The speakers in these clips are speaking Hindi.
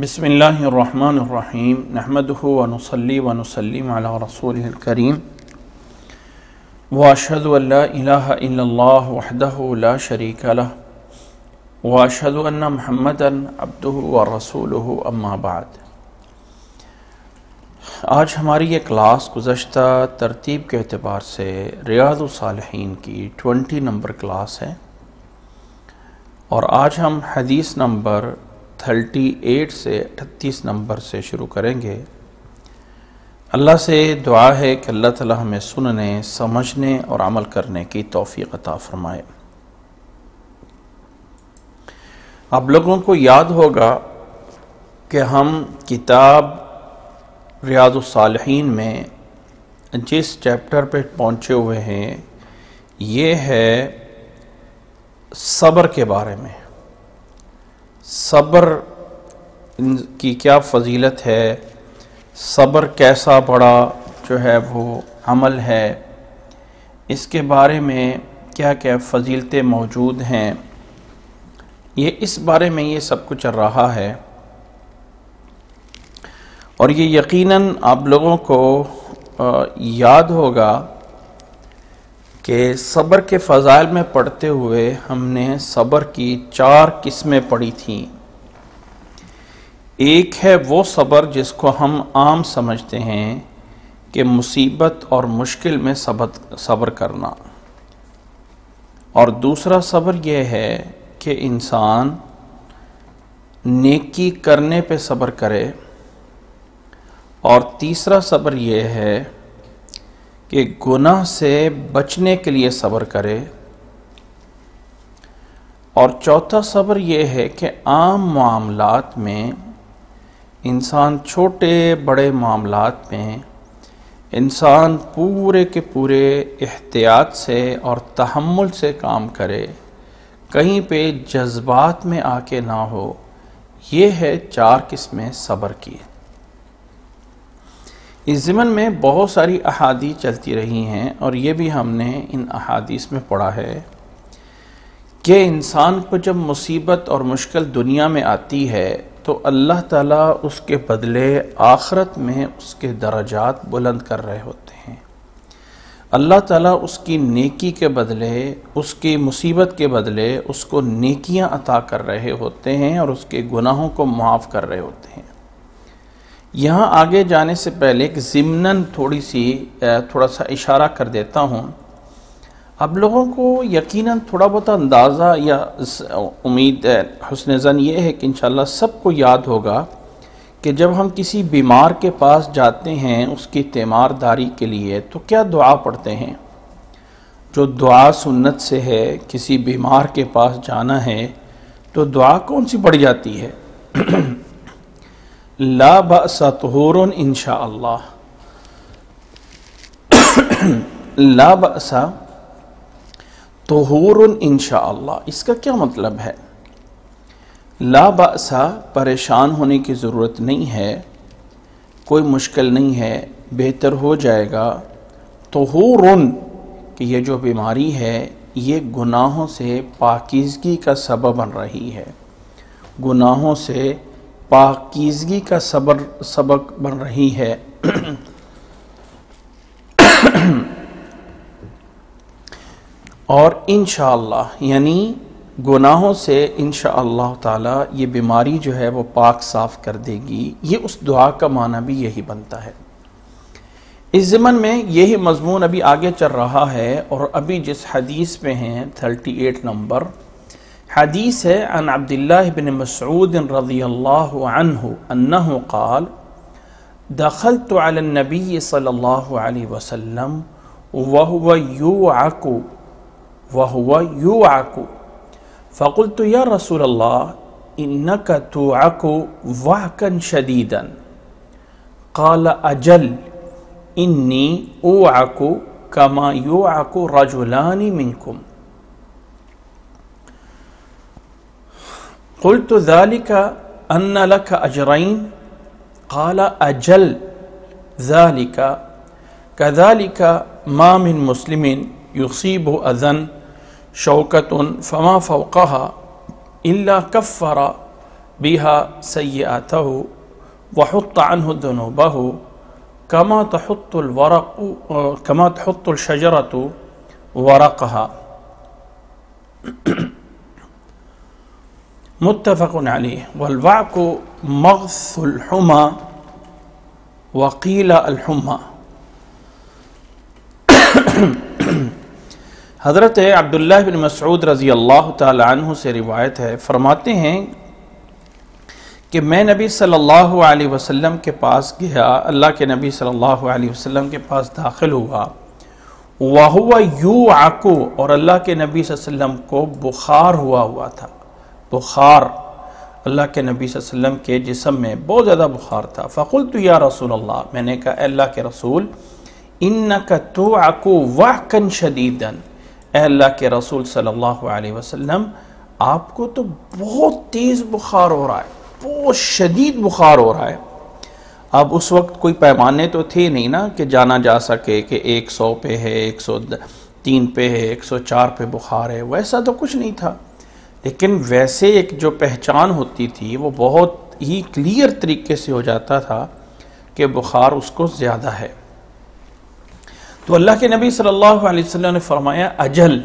बिस्मिल्लाहिर्रहमानिर्रहीम नहमदुहु व नुसल्ली व नुसल्लिम अला रसूलिल करीम व अशहदु अल्ला इलाहा इल्लल्लाह वहदहु ला शरीका लह व अशहदु अन्ना मुहम्मदन अब्दुहु व रसूलुहु अम्मा बाद। आज हमारी ये क्लास गुज़श्ता तरतीब के अतबार से रियाज़ुस्सालिहीन की 20 नंबर क्लास है और आज हम हदीस नंबर 38 से 38 नंबर से शुरू करेंगे। अल्लाह से दुआ है कि अल्लाह ताला हमें सुनने, समझने और अमल करने की तौफीक अता फरमाए। आप लोगों को याद होगा कि हम किताब रियाज़ुस्सालिहीन में जिस चैप्टर पे पहुँचे हुए हैं ये है सब्र के बारे में। सब्र की क्या फजीलत है, सब्र कैसा बड़ा जो है वो अमल है, इसके बारे में क्या क्या फजीलतें मौजूद हैं, ये इस बारे में ये सब कुछ चल रहा है। और ये यकीनन आप लोगों को याद होगा कि सब्र के फ़ज़ाइल में पढ़ते हुए हमने सब्र की 4 किस्में पढ़ी थीं। एक है वो सब्र जिसको हम आम समझते हैं कि मुसीबत और मुश्किल में सब्र करना, और दूसरा सब्र यह है कि इंसान नेकी करने पे सब्र करे, और तीसरा सब्र यह है कि गुनाह से बचने के लिए सब्र करे, और चौथा सब्र यह है कि आम मामलात में इंसान, छोटे बड़े मामलात में इंसान पूरे के पूरे एहतियात से और तहम्मुल से काम करे, कहीं पे जज्बात में आके ना हो। ये है 4 किस्में सब्र की। इस ज़िमन में बहुत सारी अहादीस चलती रही हैं और ये भी हमने इन अहादीस में पढ़ा है कि इंसान को जब मुसीबत और मुश्किल दुनिया में आती है तो अल्लाह ताला उसके बदले आखरत में उसके दर्जात बुलंद कर रहे होते हैं। अल्लाह ताला उसकी नेकी के बदले, उसकी मुसीबत के बदले उसको नेकियां अता कर रहे होते हैं और उसके गुनाहों को माफ़ कर रहे होते हैं। यहाँ आगे जाने से पहले एक ज़िम्नन थोड़ा सा इशारा कर देता हूँ। आप लोगों को यकीनन थोड़ा बहुत अंदाज़ा या उम्मीद हुस्न ज़न ये है कि इंशाल्लाह सबको याद होगा कि जब हम किसी बीमार के पास जाते हैं उसकी तीमारदारी के लिए तो क्या दुआ पढ़ते हैं। जो दुआ सुन्नत से है, किसी बीमार के पास जाना है तो दुआ कौन सी पढ़ी जाती है? ला बअसा तुहूरुन इंशाअल्लाह, ला बअसा तुहूरुन इंशाअल्लाह। इसका क्या मतलब है? ला बअसा, परेशान होने की ज़रूरत नहीं है, कोई मुश्किल नहीं है, बेहतर हो जाएगा। तुहूरुन कि ये जो बीमारी है ये गुनाहों से पाकीज़गी का सबब बन रही है, गुनाहों से पाकीज़गी का सबक बन रही है। और इंशाअल्लाह यानी गुनाहों से इंशाअल्लाह ताला ये बीमारी जो है वो पाक साफ़ कर देगी। ये उस दुआ का माना भी यही बनता है। इस ज़मन में यही मज़मून अभी आगे चल रहा है और अभी जिस हदीस में हैं 38 नंबर हदीस है। अन अब्दुल्लाह बिन मसऊद रज़ियल्लाहु अन्हु अन्नहु क़ाल दख़लतु अला नबी सल्लल्लाहु अलैहि वसल्लम वहुवा युआकु फ़क़ुल्तु या रसूलल्लाह इन्नका तुआकु वहकन शदीदन क़ाल अजल इन्नी उआकु कमा युआकु रजुलानि मिनकुम क़ुल्तु ज़ालिका अन्ना लका अजरैन क़ाला अजल ज़ालिका कज़ालिका मा मिन मुस्लिमिन युसीबु अज़न शौकतुन फ़मा फ़ौक़हा इल्ला कफ़्फ़रा बिहा सय्यअतह वहुत्त अन्हु दुनूबह कमा तहुत्तुल शजरतु वरक़हा। मुत्तफ़क़ुन अलैहि। वल्वाक़ु मग़्सुल हुमा वक़ीला अल हुमा। हज़रत अब्दुल्लाह बिन मसऊद रज़ी अल्लाह ताला अन्हु से रिवायत है, फ़रमाते हैं कि मैं नबी सल्लल्लाहु अलैहि वसल्लम के पास गया, अल्लाह के नबी सल्लल्लाहु अलैहि वसल्लम के पास दाखिल हुआ, वहुवा युआकु, और अल्लाह के नबी सल्लल्लाहु अलैहि वसल्लम को बुखार हुआ था। बुखार अल्लाह के नबी सल्लल्लाहु अलैहि वसल्लम के जिस्म में बहुत ज़्यादा बुखार था। फ़कुल्तु या रसूल अल्लाह, मैंने कहा अल्लाह के रसूल, इन्नका तुआकु वहकन शदीदन, अल्लाह के रसूल सल्लल्लाहु अलैहि वसल्लम आपको तो बहुत तेज़ बुखार हो रहा है, बहुत शदीद बुखार हो रहा है। अब उस वक्त कोई पैमाने तो थे नहीं ना कि जाना जा सके कि 100 पे है, 103 पे है, 104 पे बुखार है, वैसा तो कुछ नहीं था। लेकिन वैसे एक जो पहचान होती थी वो बहुत ही क्लियर तरीके से हो जाता था कि बुखार उसको ज़्यादा है। तो अल्लाह के नबी सल्लल्लाहु अलैहि वसल्लम ने फरमाया, अजल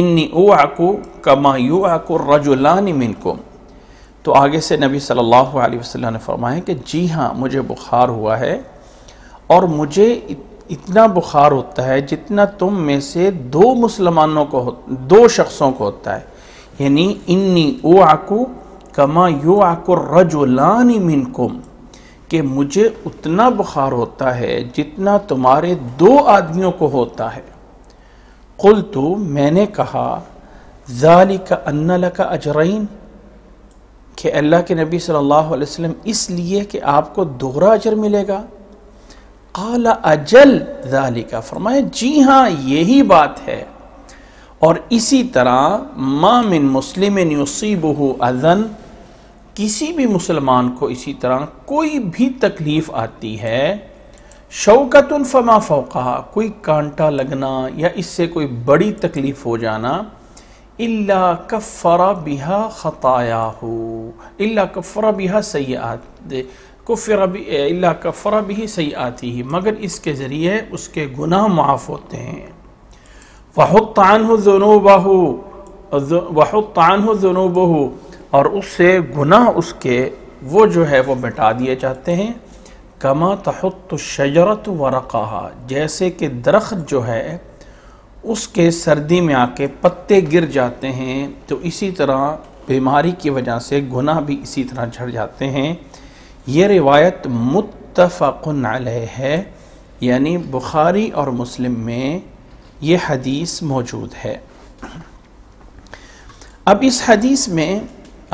इन्नी उआकु कमा युआकु रजुलानि मिनकुम। तो आगे से नबी सल्लल्लाहु अलैहि वसल्लम ने फरमाया कि जी हाँ, मुझे बुखार हुआ है और मुझे इतना बुखार होता है जितना तुम में से दो शख्सों को होता है, यानी इन्नी उआकु कमा युआकु रजुलानि मिनकुम, कि मुझे उतना बुखार होता है जितना तुम्हारे 2 आदमियों को होता है। कुल्तु, मैंने कहा, ज़ालिका अन्ना लका अजरैन, कि अल्लाह के नबी सल्लल्लाहु अलैहि वसल्लम इसलिए कि आपको दोहरा अजर मिलेगा। क़ाला अजल ज़ालिका, फरमाया जी हाँ यही बात है। और इसी तरह मा मिन मुस्लिमिन युसीबुहु अज़न, किसी भी मुसलमान को इसी तरह कोई भी तकलीफ़ आती है, शौकतुन फमा फ़ौक़हा, कोई कांटा लगना या इससे कोई बड़ी तकलीफ़ हो जाना, इल्ला कफ़रा बिहा ख़तायाहु इल्ला कफ़रा बिहा सय्यात कुफ़िर इल्ला कफ़रा बिही सय्यातिही, मगर इसके ज़रिए उसके गुनाह माफ़ होते हैं। वहुत्त अन्हु ज़ुनूबहु और उससे गुनाह उसके वो जो है वो मिटा दिए जाते हैं। कमा तहुत्तु शजरतु वरक़हा, जैसे कि दरख्त जो है उसके सर्दी में आके पत्ते गिर जाते हैं, तो इसी तरह बीमारी की वजह से गुनाह भी इसी तरह झड़ जाते हैं। ये रिवायत मुत्तफ़क़ुन अलैह है, यानी बुखारी और मुस्लिम में ये हदीस मौजूद है। अब इस हदीस में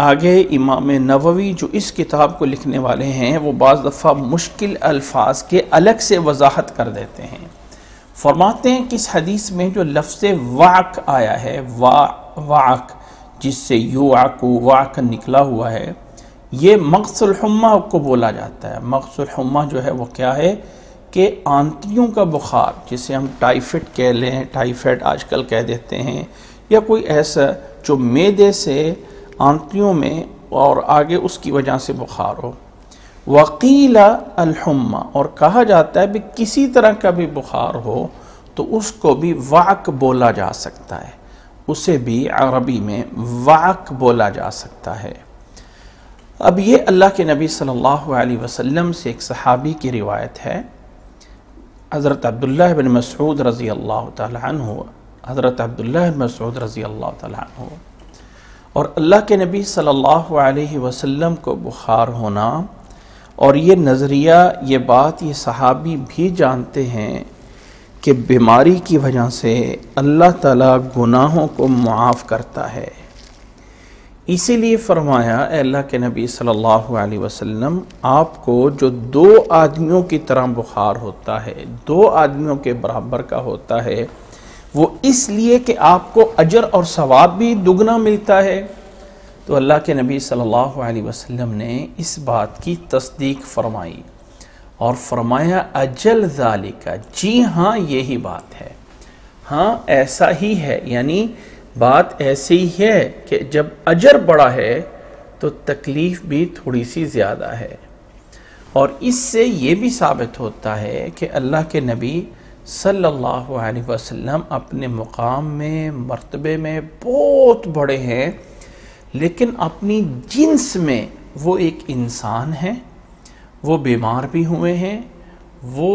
आगे इमाम नववी जो इस किताब को लिखने वाले हैं वो बाज़ दफ़ा मुश्किल अल्फाज के अलग से वजाहत कर देते हैं। फरमाते हैं कि इस हदीस में जो लफ्ज़ वाक आया है, वाक जिससे युआकु वाक निकला हुआ है, ये मग़्सुल हुम्मा को बोला जाता है। मग़्सुल हुम्मा जो है वो क्या है कि आंतियों का बुखार, जिसे हम टाइफाइड कह लें, टाइफाइड आजकल कह देते हैं, या कोई ऐसा जो मैदे से आंतियों में और आगे उसकी वजह से बुखार हो। वक़ीला अल हुम्मा, और कहा जाता है भी किसी तरह का भी बुखार हो तो उसको भी वाक बोला जा सकता है, उसे भी अरबी में वाक बोला जा सकता है। अब ये अल्लाह के नबी सल्लल्लाहु अलैहि वसल्लम से एक सहाबी की रिवायत है, हज़रत अब्दुल्लाह बिन मसऊद रज़ी अल्लाह ताला अन्हु, हज़रत अब्दुल्लाह बिन मसऊद रज़ी अल्लाह ताला अन्हु, और अल्लाह के नबी सल्लल्लाहु अलैहि वसल्लम को बुखार होना, और ये नज़रिया, ये बात ये सहाबी भी जानते हैं कि बीमारी की वजह से अल्लाह ताला गुनाहों को माफ़ करता है। इसीलिए फरमाया अल्लाह के नबी सल्लल्लाहु अलैहि वसल्लम, आपको जो 2 आदमियों की तरह बुखार होता है, 2 आदमियों के बराबर का होता है, वो इसलिए कि आपको अजर और सवाब भी दुगना मिलता है। तो अल्लाह के नबी सल्लल्लाहु अलैहि वसल्लम ने इस बात की तस्दीक फरमाई और फरमाया अजल ज़ालिका, जी हाँ यही बात है, हाँ ऐसा ही है, यानी बात ऐसी ही है कि जब अजर बड़ा है तो तकलीफ़ भी थोड़ी सी ज़्यादा है। और इससे ये भी साबित होता है कि अल्लाह के नबी सल्लल्लाहु अलैहि वसल्लम अपने मुकाम में, मर्तबे में बहुत बड़े हैं, लेकिन अपनी जिन्स में वो एक इंसान हैं, वो बीमार भी हुए हैं, वो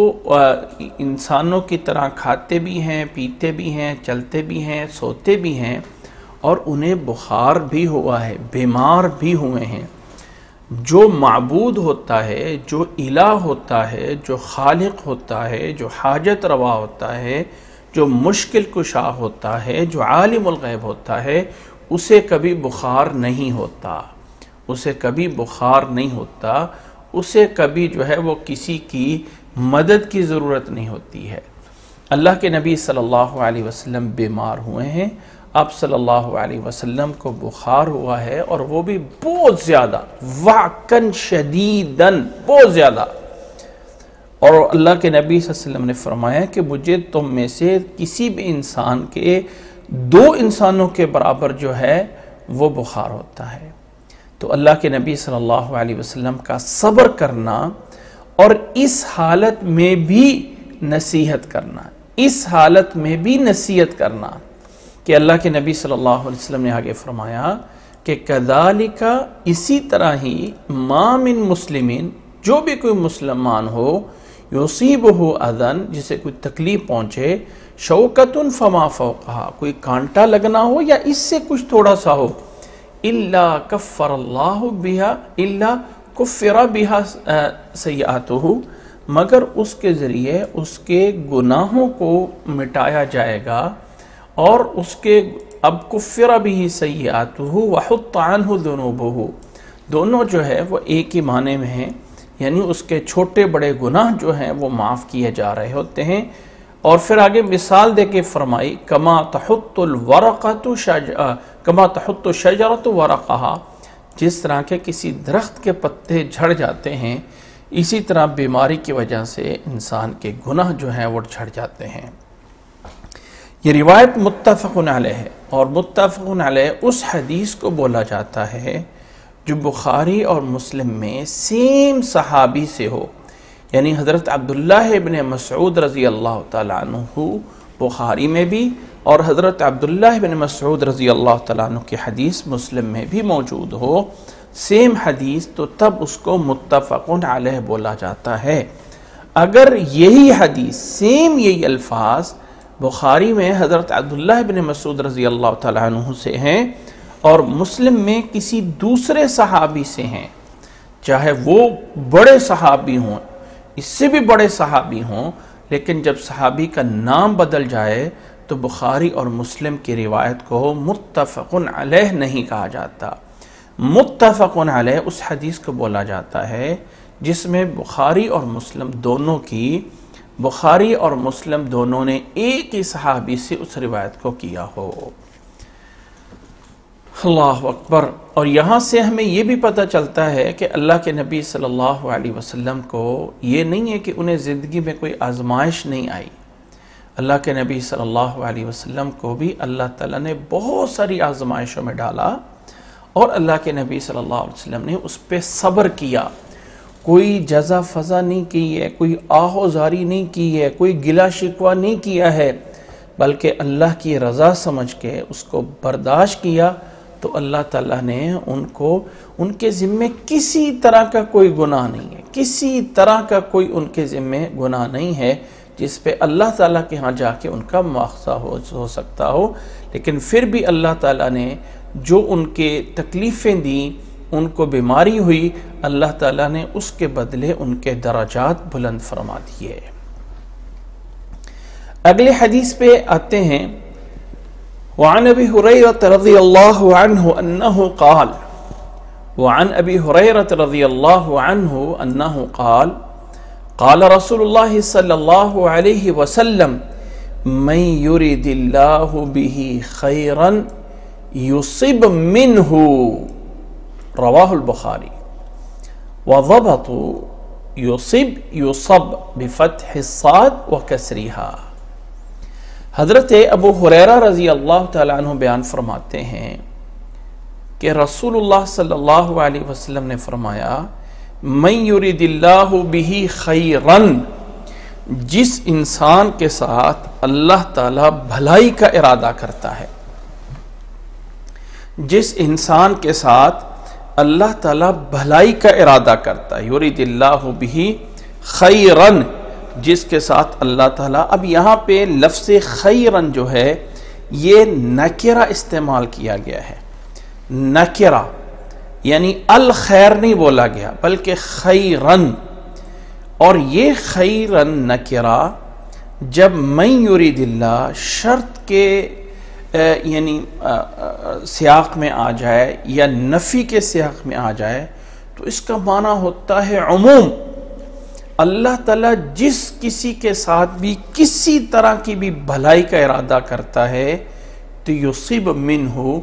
इंसानों की तरह खाते भी हैं, पीते भी हैं, चलते भी हैं, सोते भी हैं, और उन्हें बुखार भी हुआ है, बीमार भी हुए हैं। जो माबूद होता है, जो इला होता है, जो खालिक होता है, जो हाजत रवा होता है, जो मुश्किल कुशा होता है, जो आलिमुल गैब होता है, उसे कभी बुखार नहीं होता, उसे कभी बुखार नहीं होता, उसे कभी जो है वो किसी की मदद की ज़रूरत नहीं होती है। अल्लाह के नबी सल्लल्लाहु अलैहि वसल्लम बीमार हुए हैं, आप सल्लल्लाहु अलैहि वसल्लम को बुखार हुआ है, और वो भी बहुत ज़्यादा, वाकन शदीदन, बहुत ज़्यादा। और अल्लाह के नबी सल्लल्लाहु अलैहि वसल्लम ने फरमाया कि मुझे तुम में से किसी भी इंसान के दो इंसानों के बराबर जो है वो बुखार होता है। तो अल्लाह के नबी सल्लल्लाहु अलैहि वसल्लम का सब्र करना और इस हालत में भी नसीहत करना, इस हालत में भी नसीहत करना कि अल्लाह के नबी सल्लल्लाहु अलैहि वसल्लम ने आगे फरमाया कि कदालिका, इसी तरह ही, मामिन मुस्लिमिन, जो भी कोई मुसलमान हो, युसीबहु अदन, जिसे कोई तकलीफ़ पहुँचे, शौकतुन फमा फौकहा, कोई कांटा लगना हो या इससे कुछ थोड़ा सा हो, इल्ला कफ़रल्लाहु बिहा, इल्ला कुफ़िरा बिहा सय्यातुहु, मगर उसके ज़रिए उसके गुनाहों को मिटाया जाएगा और उसके, अब कुफ़िरा बिही सय्यातुहु वहुत्ता अन्हु दुनूबुहु, दोनों जो है वो एक ही माने में हैं, यानी उसके छोटे बड़े गुनाह जो हैं वो माफ़ किए जा रहे होते हैं। और फिर आगे मिसाल दे के फरमाई, कमा तहुत्तुल वरक़तु शजरतु वरक़हा, जिस तरह के किसी दरख्त के पत्ते झड़ जाते हैं, इसी तरह बीमारी की वजह से इंसान के गुनाह जो हैं वो झड़ जाते हैं। ये रिवायत मुत्तफ़क़ुन अलैह है, और मुत्तफ़क़ुन अलैह उस हदीस को बोला जाता है जो बुखारी और मुस्लिम में सेम सहाबी से हो, यानी हज़रत अब्दुल्लाह इब्न मसऊद रज़ी अल्लाह ताला अन्हु, बुखारी में भी, और हज़रत अब्दुल्लाह इब्न मसऊद रज़ी अल्लाह ताला अन्हु की हदीस मुस्लिम में भी मौजूद हो, सेम हदीस, तो तब उसको मुत्तफ़क़ुन अलैह बोला जाता है। अगर यही हदीस, सेम यही अल्फाज बुखारी में हज़रत अब्दुल्लाह इब्न मसऊद रज़ी अल्लाह ताला अन्हु से हैं और मुस्लिम में किसी दूसरे सहाबी से हैं, चाहे वो बड़े सहाबी हों, इससे भी बड़े सहाबी हों, लेकिन जब सहाबी का नाम बदल जाए तो बुखारी और मुस्लिम की रिवायत को मुत्तफ़क़ुन अलैह नहीं कहा जाता। मुत्तफ़क़ुन अलैह उस हदीस को बोला जाता है जिसमें बुखारी और मुस्लिम दोनों की, बुखारी और मुस्लिम दोनों ने एक ही सहाबी से उस रिवायत को किया हो। अल्लाह अकबर। और यहाँ से हमें ये भी पता चलता है कि अल्लाह के नबी सल्लल्लाहु अलैहि वसल्लम को ये नहीं है कि उन्हें ज़िंदगी में कोई आजमाइश नहीं आई। अल्लाह के नबी सल्लल्लाहु अलैहि वसल्लम को भी अल्लाह ताला ने बहुत सारी आजमाइशों में डाला और अल्लाह के नबी सल्लल्लाहु अलैहि वसल्लम ने उस पर सब्र किया। कोई जजा फजा नहीं की है, कोई आहोजारी नहीं की है, कोई गिला शिकवा नहीं किया है, बल्कि अल्लाह की रज़ा समझ के उसको बर्दाश्त किया। तो अल्लाह ताला ने उनको, उनके ज़िम्मे किसी तरह का कोई गुनाह नहीं है, किसी तरह का कोई उनके ज़िम्मे गुनाह नहीं है जिस पे अल्लाह ताला के यहाँ जाके उनका मुआवजा हो सकता हो। लेकिन फिर भी अल्लाह ताला ने जो उनके तकलीफ़ें दी, उनको बीमारी हुई, अल्लाह ताला ने उसके बदले उनके दर्जात बुलंद फरमा दिए। अगले हदीस पे आते हैं। वान अबी हुरैरत रज़ी अल्लाहु अन्हु अन्नहु क़ाल, वान अबी हुरैरत रज़ी अल्लाहु अन्हु अन्नहु क़ाल, क़ाल रसूलुल्लाहि सल्लल्लाहु अलैहि वसल्लम, मन युरिदिल्लाहु बिही खैरन युसिब मिन्हु, रवाहुल बुखारी। व ज़बतु युसिब युसब बिफ़त्हि साद व कसरीहा। हज़रत अबू हुरैरा रज़ी अल्लाह ताला अन्हु बयान फरमाते हैं कि रसूलुल्लाह सल्लल्लाहु अलैहि वसल्लम ने फरमाया, मैं युरिदिल्लाहु बिही खैरन, जिस इंसान के साथ अल्लाह ताला भलाई का इरादा करता है, जिस इंसान के साथ अल्लाह ताला भलाई का इरादा करता है, युरिदिल्लाहु बिही खैरन, जिसके साथ अल्लाह ताला। अब यहाँ पे लफ्ज़ खैरन जो है ये नकिरा इस्तेमाल किया गया है, नकिरा यानी अल खैर नहीं बोला गया बल्कि खैरन। और ये खैरन नकिरा जब मैं युरिदिल्ला शर्त के यानी सियाक में आ जाए या नफ़ी के सियाक में आ जाए तो इसका माना होता है उमूम। अल्लाह ताला जिस किसी के साथ भी किसी तरह की भी भलाई का इरादा करता है तो युसिब मिन हो,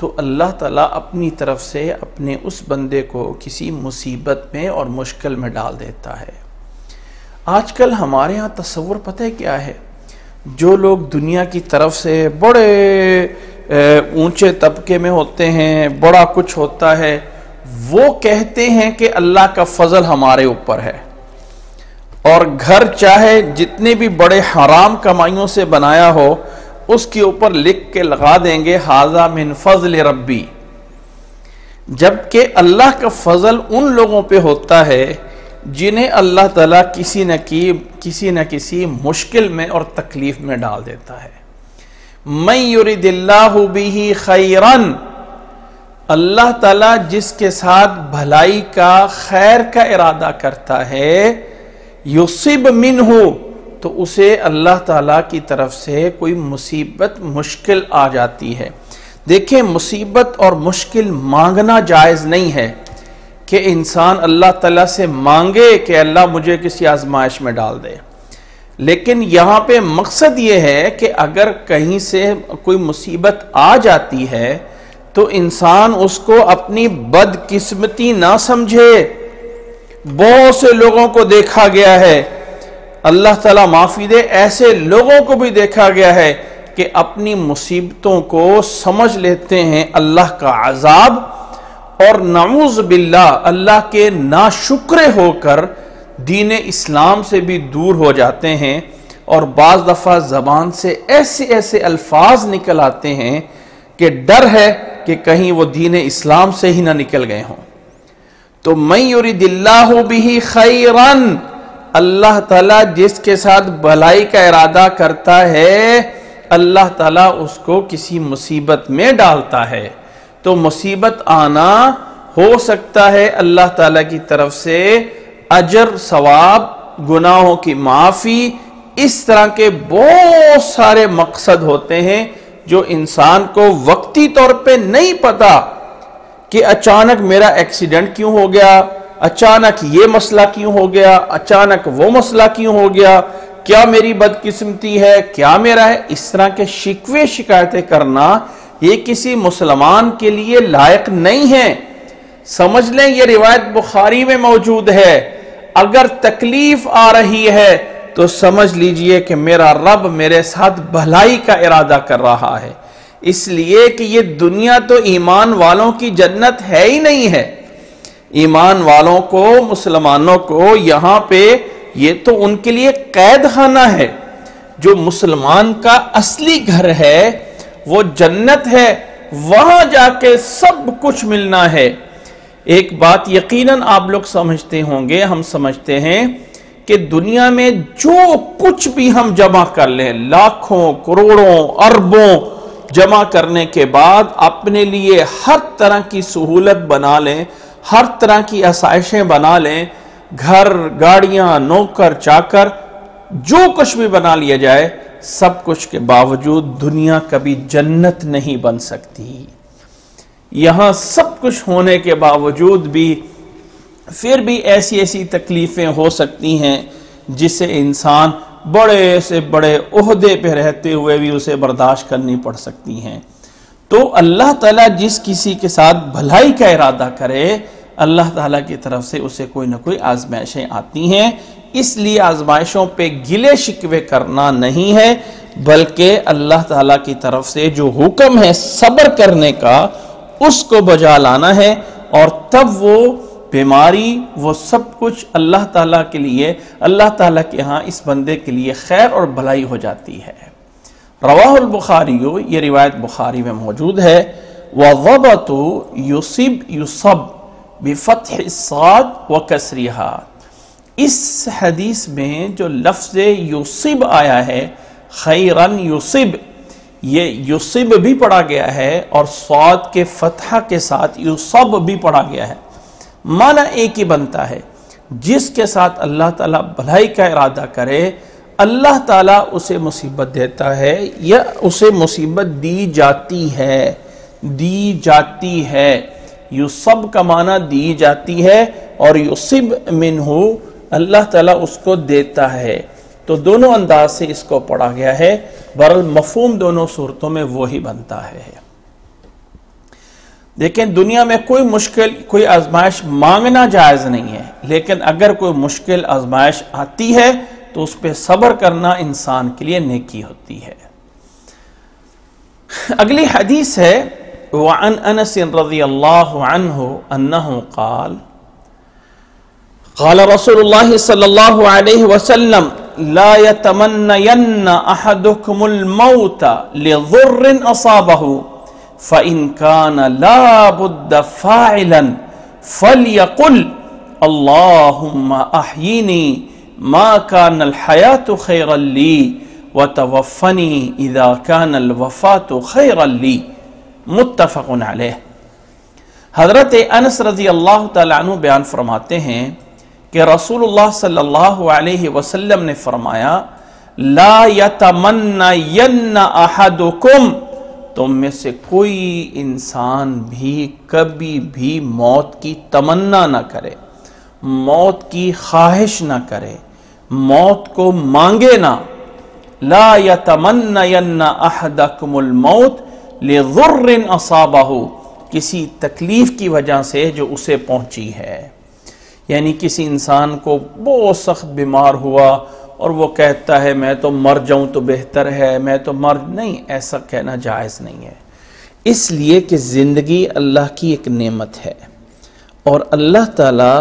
तो अल्लाह ताला अपनी तरफ से अपने उस बंदे को किसी मुसीबत में और मुश्किल में डाल देता है। आजकल हमारे यहाँ तस्वुर पता है क्या है, जो लोग दुनिया की तरफ से बड़े ऊंचे तबके में होते हैं, बड़ा कुछ होता है, वो कहते हैं कि अल्लाह का फजल हमारे ऊपर है, और घर चाहे जितने भी बड़े हराम कमाइयों से बनाया हो उसके ऊपर लिख के लगा देंगे हाजा मिन फजल रब्बी, जबकि अल्लाह का फजल उन लोगों पे होता है जिन्हें अल्लाह ताला किसी न किसी मुश्किल में और तकलीफ में डाल देता है। मैं युरिदिल्लाहु बिही खैरन, अल्लाह ताला जिसके साथ भलाई का खैर का इरादा करता है, युसिब मिनहु, तो उसे अल्लाह ताला की तरफ से कोई मुसीबत मुश्किल आ जाती है। देखें, मुसीबत और मुश्किल मांगना जायज़ नहीं है कि इंसान अल्लाह ताला से मांगे कि अल्लाह मुझे किसी आजमाइश में डाल दे, लेकिन यहाँ पे मकसद ये है कि अगर कहीं से कोई मुसीबत आ जाती है तो इंसान उसको अपनी बदकिस्मती ना समझे। बहुत से लोगों को देखा गया है, अल्लाह ताला माफ़ी दे, ऐसे लोगों को भी देखा गया है कि अपनी मुसीबतों को समझ लेते हैं अल्लाह का अजाब, और नाऊज़ बिल्लाह अल्लाह के नाशुक्रे होकर दीन इस्लाम से भी दूर हो जाते हैं, और बाज़ दफ़ा ज़बान से ऐसे ऐसे अल्फाज निकल आते हैं कि डर है कि कहीं वो दीन इस्लाम से ही ना निकल गए हों। तो मैं युरिदिल्लाहु बिही खैरन, अल्लाह ताला जिसके साथ भलाई का इरादा करता है अल्लाह ताला उसको किसी मुसीबत में डालता है। तो मुसीबत आना हो सकता है अल्लाह ताला की तरफ से अजर, सवाब, गुनाहों की माफ़ी, इस तरह के बहुत सारे मकसद होते हैं जो इंसान को वक्ती तौर पे नहीं पता कि अचानक मेरा एक्सीडेंट क्यों हो गया, अचानक ये मसला क्यों हो गया, अचानक वो मसला क्यों हो गया, क्या मेरी बदकिस्मती है, क्या मेरा है। इस तरह के शिकवे शिकायतें करना ये किसी मुसलमान के लिए लायक नहीं है। समझ लें, ये रिवायत बुखारी में मौजूद है। अगर तकलीफ आ रही है तो समझ लीजिए कि मेरा रब मेरे साथ भलाई का इरादा कर रहा है, इसलिए कि ये दुनिया तो ईमान वालों की जन्नत है ही नहीं है। ईमान वालों को, मुसलमानों को यहाँ पे ये तो उनके लिए कैद खाना है। जो मुसलमान का असली घर है वो जन्नत है, वहाँ जाके सब कुछ मिलना है। एक बात यकीनन आप लोग समझते होंगे, हम समझते हैं कि दुनिया में जो कुछ भी हम जमा कर लें, लाखों करोड़ों अरबों जमा करने के बाद अपने लिए हर तरह की सहूलत बना लें, हर तरह की आसाइशें बना लें, घर, गाड़ियाँ, नौकर चाकर, जो कुछ भी बना लिया जाए, सब कुछ के बावजूद दुनिया कभी जन्नत नहीं बन सकती। यहाँ सब कुछ होने के बावजूद भी फिर भी ऐसी ऐसी तकलीफ़ें हो सकती हैं जिसे इंसान बड़े से बड़े ओहदे पे रहते हुए भी उसे बर्दाश्त करनी पड़ सकती हैं। तो अल्लाह ताला जिस किसी के साथ भलाई का इरादा करे अल्लाह ताला की तरफ से उसे कोई ना कोई आजमाइशें आती हैं, इसलिए आजमाइशों पे गिले शिकवे करना नहीं है, बल्कि अल्लाह ताला की तरफ से जो हुक्म है सब्र करने का उसको बजा लाना है, और तब वो बीमारी वो सब कुछ अल्लाह ताला के लिए, अल्लाह ताला के यहाँ इस बंदे के लिए खैर और भलाई हो जाती है। रवाहुल बुखारी, ये रिवायत बुखारी में मौजूद है। वज़बतु युसिब युसब बिफ़त्ह साद व कसरिहा। इस हदीस में जो लफ्ज़ युसिब आया है, खैरन युसिब, ये युसिब भी पढ़ा गया है और साद के फतह के साथ युसब भी पढ़ा गया है। माना एक ही बनता है, जिसके साथ अल्लाह ताला भलाई का इरादा करे अल्लाह ताला उसे मुसीबत देता है या उसे मुसीबत दी जाती है। दी जाती है, युसब का माना दी जाती है और युसिब मिन्हु अल्लाह ताला उसको देता है, तो दोनों अंदाज से इसको पढ़ा गया है। बहरहाल मफहूम दोनों सूरतों में वो ही बनता है। लेकिन दुनिया में कोई मुश्किल, कोई आजमाइश मांगना जायज़ नहीं है, लेकिन अगर कोई मुश्किल आजमाइश आती है तो उस पर सब्र करना इंसान के लिए नेकी होती है। अगली हदीस है वअन अनस रज़ियल्लाहु अन्हु अन्नहु क़ाल क़ाल रसूलुल्लाह सल्लल्लाहु अलैहि वसल्लम ला यतमन्नयन्ना अहदुकुमुल मौत लिज़ुर्रिन असाबहु फ़इन कान ला बुद्द फ़ाइलन फ़ल्यक़ुल अल्लाहुम्मा अहयिनी मा कानल हयातु ख़ैरल ली व तवफ़्फ़नी इज़ा कानल वफ़ातु ख़ैरल ली। मुत्तफ़क़ुन अलैह। हज़रत अनस रज़ियल्लाहु तआला अन्हु बयान फरमाते हैं कि रसूलुल्लाह सल्लल्लाहु अलैहि वसल्लम ने फरमाया, ला यतमन्नयन्ना अहदुकुम, तुम में से कोई इंसान भी कभी भी मौत की तमन्ना ना करे, मौत की ख्वाहिश ना करे, मौत को मांगे ना। ला यतमन्नयन्ना अहदकुमुल मौत लिज़ुर्रिन असाबहु, किसी तकलीफ की वजह से जो उसे पहुंची है। यानी किसी इंसान को बहुत सख्त बीमार हुआ और वो कहता है मैं तो मर जाऊं तो बेहतर है, मैं तो मर नहीं, ऐसा कहना जायज़ नहीं है, इसलिए कि ज़िंदगी अल्लाह की एक नेमत है और अल्लाह ताला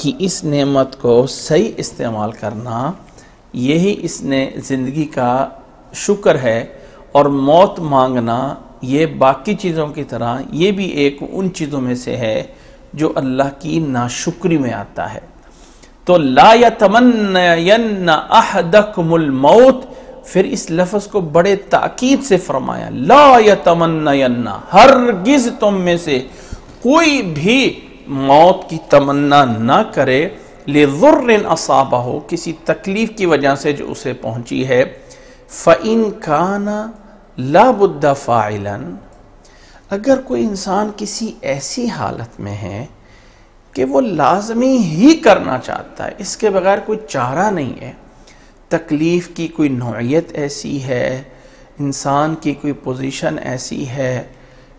की इस नेमत को सही इस्तेमाल करना, यही इसने ज़िंदगी का शुक्र है। और मौत मांगना ये बाकी चीज़ों की तरह ये भी एक उन चीज़ों में से है जो अल्लाह की नाशुक्री में आता है। तो ला यतमन्नयन्ना अहदकुमुल मौत, फिर इस लफ्ज़ को बड़े ताकीद से फरमाया, ला यतमन्नयन्ना, हरगिज़ तुम में से कोई भी मौत की तमन्ना ना करे, लिज़ुर्रिन असाबहु, किसी तकलीफ़ की वजह से जो उसे पहुंची है। फ़इन काना ला बुद्द फ़ाइलन, अगर कोई इंसान किसी ऐसी हालत में है कि वो लाजमी ही करना चाहता है, इसके बगैर कोई चारा नहीं है, तकलीफ़ की कोई नौइयत ऐसी है, इंसान की कोई पोजीशन ऐसी है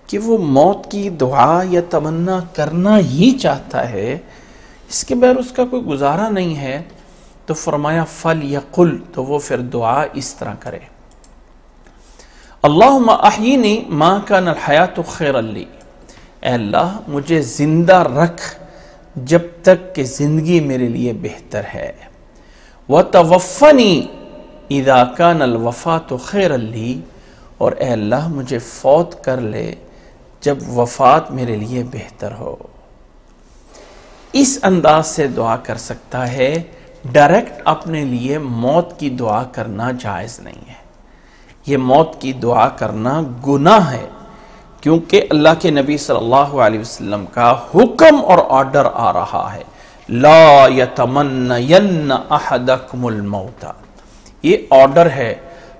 कि वो मौत की दुआ या तमन्ना करना ही चाहता है, इसके बगैर उसका कोई गुजारा नहीं है, तो फरमाया फ़ल्यक़ुल, तो वो फिर दुआ इस तरह करे, अल्लाहुम्मा अहयिनी मा कानल हयातु खैरल ली, अल्लाह मुझे ज़िंदा रख जब तक कि ज़िंदगी मेरे लिए बेहतर है, व तवफ़्फ़नी इज़ा कानल वफ़ातु खैरल ली, और अल्लाह मुझे फ़ौत कर ले जब वफ़ात मेरे लिए बेहतर हो। इस अंदाज से दुआ कर सकता है, डायरेक्ट अपने लिए मौत की दुआ करना जायज़ नहीं है। ये मौत की दुआ करना गुनाह है, क्योंकि अल्लाह के नबी सल्लल्लाहु अलैहि वसल्लम का हुक्म और ऑर्डर आ रहा है, ला यतमन्नयन्ना अहदकुमुल मौता, ये ऑर्डर है,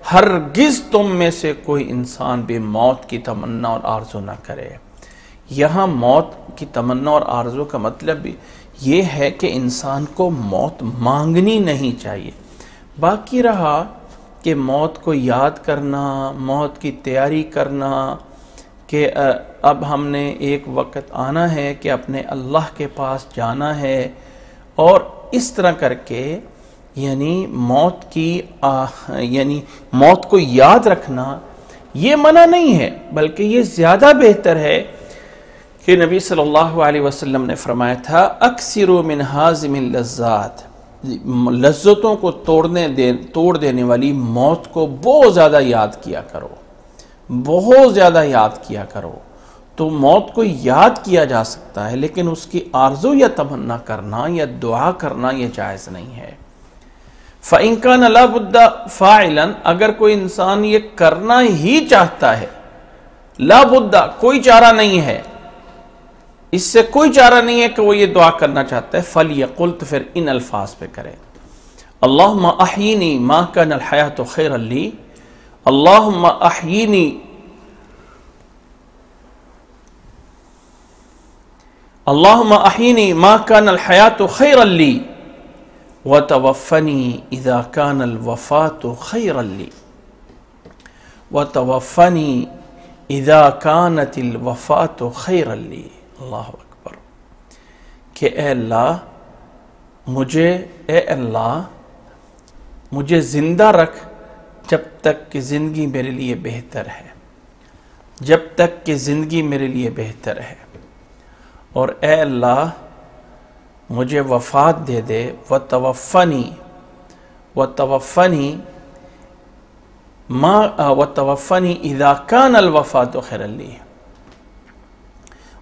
हरगिज़ तुम में से कोई इंसान भी मौत की तमन्ना और आरज़ू ना करे। यहाँ मौत की तमन्ना और आरज़ू का मतलब ये है कि इंसान को मौत मांगनी नहीं चाहिए। बाकी रहा कि मौत को याद करना, मौत की तैयारी करना कि अब हमने एक वक्त आना है कि अपने अल्लाह के पास जाना है, और इस तरह करके यानी मौत की यानी मौत को याद रखना ये मना नहीं है, बल्कि ये ज़्यादा बेहतर है कि नबी सल्लल्लाहु अलैहि वसल्लम ने फरमाया था अक्सिरो मिन हाज़िमिल लज़्ज़ात, लज्जतों को तोड़ देने वाली मौत को बहुत ज़्यादा याद किया करो, बहुत ज़्यादा याद किया करो। तो मौत को याद किया जा सकता है लेकिन उसकी आरज़ू या तमन्ना करना या दुआ करना यह जायज़ नहीं है। फ़इनका नला बुद्दा फ़ाइलन, अगर कोई इंसान ये करना ही चाहता है, ला बुद्दा कोई चारा नहीं है, इससे कोई चारा नहीं है कि वो ये दुआ करना चाहता है, फल यकुल, तो फिर इन अल्फाज पे करे अल्लाहुम्मा अहीनी मा कानल हयातु खैरल ली, अल्लाहुम्मा अहीनी, अल्लाहुम्मा अहीनी मा कानल हयातु खैरल ली व तवफ़नी इज़ा कानल वफ़ातु खैरल ली व तवफ़नी इज़ा कानतिल वफ़ातु खैरल ली। अल्लाह अकबर। कि ए अल्लाह मुझे, ए अल्लाह मुझे ज़िंदा रख जब तक कि ज़िंदगी मेरे लिए बेहतर है, जब तक कि ज़िंदगी मेरे लिए बेहतर है, और ए अल्लाह मुझे वफ़ात दे दे, व तवफ़नी माँ व तवफ़नी इज़ा कानल वफ़ातु खैरल ली,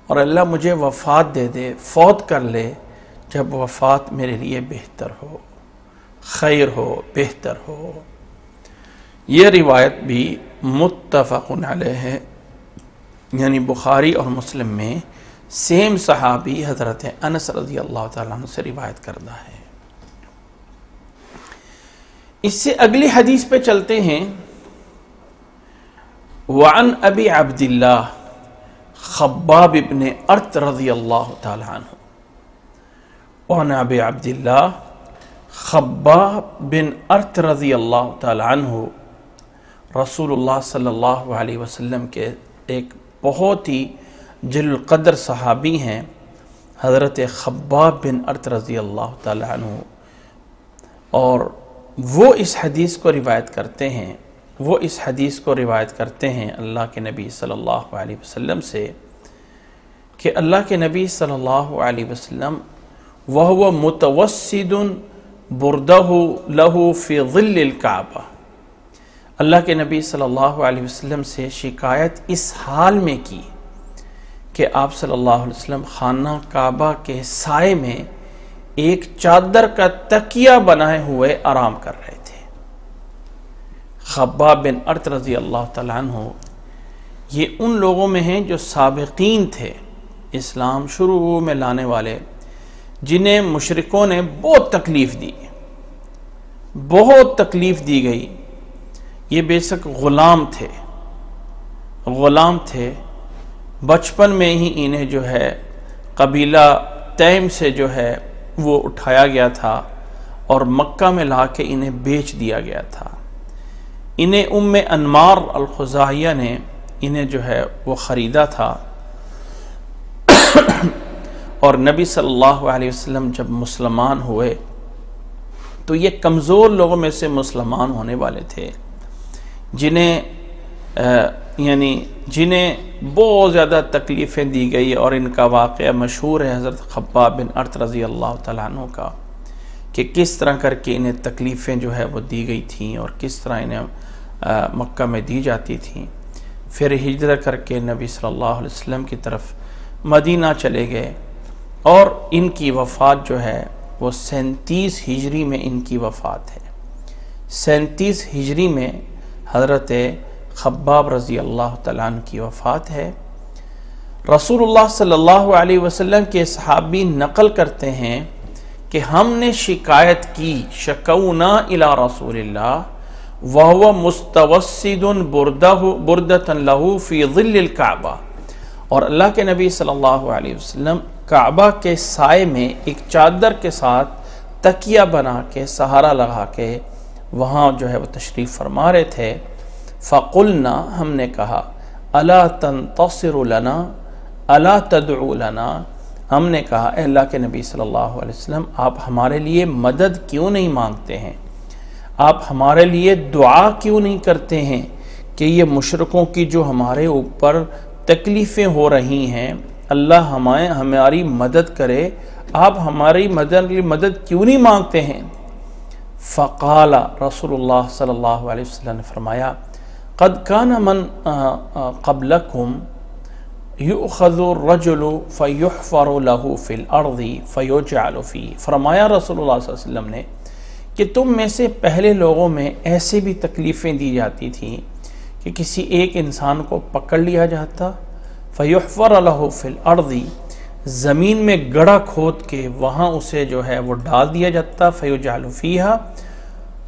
और अल्लाह मुझे वफ़ात दे दे, फ़ौत कर ले जब वफ़ात मेरे लिए बेहतर हो, खैर हो, बेहतर हो। यह रिवायत भी मुत्तफ़क़ुन अलैह है, यानी बुखारी और मुस्लिम में सेम सहाबी हज़रत अनस रज़ी अल्लाह तआला अन्हु से रिवायत करता है। इससे अगली हदीस पे चलते हैं। वअन अबी अब्दिल्लाह खब्बाब इब्ने अर्त रज़ी अल्लाह ताला अन्हु, वअन अबी अब्दिल्लाह खब्बाब बिन अर्त रज़ी अल्लाह ताला अन्हु रसूलुल्लाह सल्लल्लाहु अलैहि वसल्लम के एक बहुत ही जलील क़द्र सहाबी हैं। हज़रत खब्बाब बिन अर्त रज़ी अल्लाह ताला अन्हु, और वो इस हदीस को रिवायत करते हैं, वो इस हदीस को रिवायत करते हैं अल्लाह के नबी सल्लल्लाहु अलैहि वसल्लम से कि अल्लाह के नबी सल्लल्लाहु अलैहि वसल्लम वह मुतवस्सिदुन बुर्दहु लहु फी ज़िल्लिल काबा, अल्लाह के नबी सल्लल्लाहु अलैहि वसल्लम से शिकायत इस हाल में की कि आप सल्लल्लाहु अलैहि वसल्लम खाना काबा के साए में एक चादर का तकिया बनाए हुए आराम कर रहे थे। खब्बाब बिन अर्त रज़ी अल्लाह तआला अन्हु ये उन लोगों में हैं जो साबिक़ीन थे, इस्लाम शुरू में लाने वाले, जिन्हें मुशरिकों ने बहुत तकलीफ़ दी गई। ये बेशक ग़ुलाम थे, बचपन में ही इन्हें जो है कबीला तैम से जो है वो उठाया गया था और मक्का में ला के इन्हें बेच दिया गया था। इन्हें उम्मे अनमार अल-खुज़ाहिया ने इन्हें जो है वो ख़रीदा था। और नबी सल्लल्लाहु अलैहि वसल्लम जब मुसलमान हुए तो ये कमज़ोर लोगों में से मुसलमान होने वाले थे, जिन्हें बहुत ज़्यादा तकलीफ़ें दी गई। और इनका वाक़या मशहूर है हज़रत खब्बाब बिन अर्त रज़ी अल्लाह तआला अन्हु का कि किस तरह करके इन्हें तकलीफ़ें जो है वो दी गई थीं और किस तरह इन्हें मक्का में दी जाती थीं। फिर हिजरत करके नबी सल्लल्लाहु अलैहि वसल्लम की तरफ मदीना चले गए और इनकी वफ़ात जो है वो 37 हिजरी में इनकी वफ़ात है। 37 हिजरी में हज़रत खब्बाब रज़ी अल्लाह तआला अन्हु की वफ़ात है। रसूलुल्लाह सल्लल्लाहु अलैहि वसल्लम के सहाबी नक़ल करते हैं कि हमने शिकायत की, शकौना इला रसूलिल्लाह वहुवा मुस्तवस्सिदुन बुर्दतन लहू फी ज़िल्लिल काबा, और अल्लाह के नबी सल्लल्लाहु अलैहि वसल्लम काबा के साए में एक चादर के साथ तकिया बना के सहारा लगा के वहाँ जो है वो तशरीफ़ फरमा रहे थे। फ़क़ुलना, हमने कहा, अला तंतसिरु लना अला तदउ लना, हमने कहा ए अल्लाह के नबी सल्लल्लाहु अलैहि वसल्लम आप हमारे लिए मदद क्यों नहीं मांगते हैं, आप हमारे लिए दुआ क्यों नहीं करते हैं कि ये मुशरिकों की जो हमारे ऊपर तकलीफ़ें हो रही हैं अल्लाह हमारे हमारी मदद करे, आप हमारी मदद क्यों नहीं मांगते हैं। फ़क़ाला रसूलुल्लाह सल्लल्लाहु अलैहि वसल्लम ने फरमाया, क़द कान मन क़ब्लकुम युख़ज़ु रजुलु फ़युहफ़रु लहु फ़िल अर्ज़ि फ़युजअलु फ़ीहा। फरमाया रसूलुल्लाह सल्लल्लाहु अलैहि वसल्लम ने कि तुम में से पहले लोगों में ऐसे भी तकलीफ़ें दी जाती थीं कि किसी एक इंसान को पकड़ लिया जाता, फ़युहफ़रु लहु फ़िल अर्ज़ि, ज़मीन में गड़ा खोद के वहाँ उसे जो है वो डाल दिया जाता, फ़युजअलु फ़ीहा,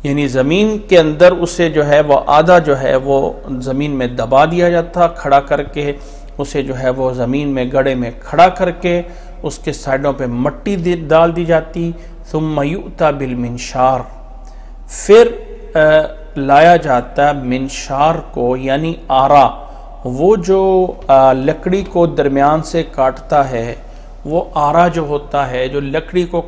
यानी ज़मीन के अंदर उसे जो है वो आधा जो है वो ज़मीन में दबा दिया जाता, खड़ा करके उसे जो है वो ज़मीन में गड़े में खड़ा करके उसके साइडों पे मट्टी डाल दी जाती। सुम्मा युता बिल मिनशार, फिर लाया जाता मिनशार को, यानी आरा, वो जो लकड़ी को दरमियान से काटता है, वो आरा जो होता है, जो लकड़ी को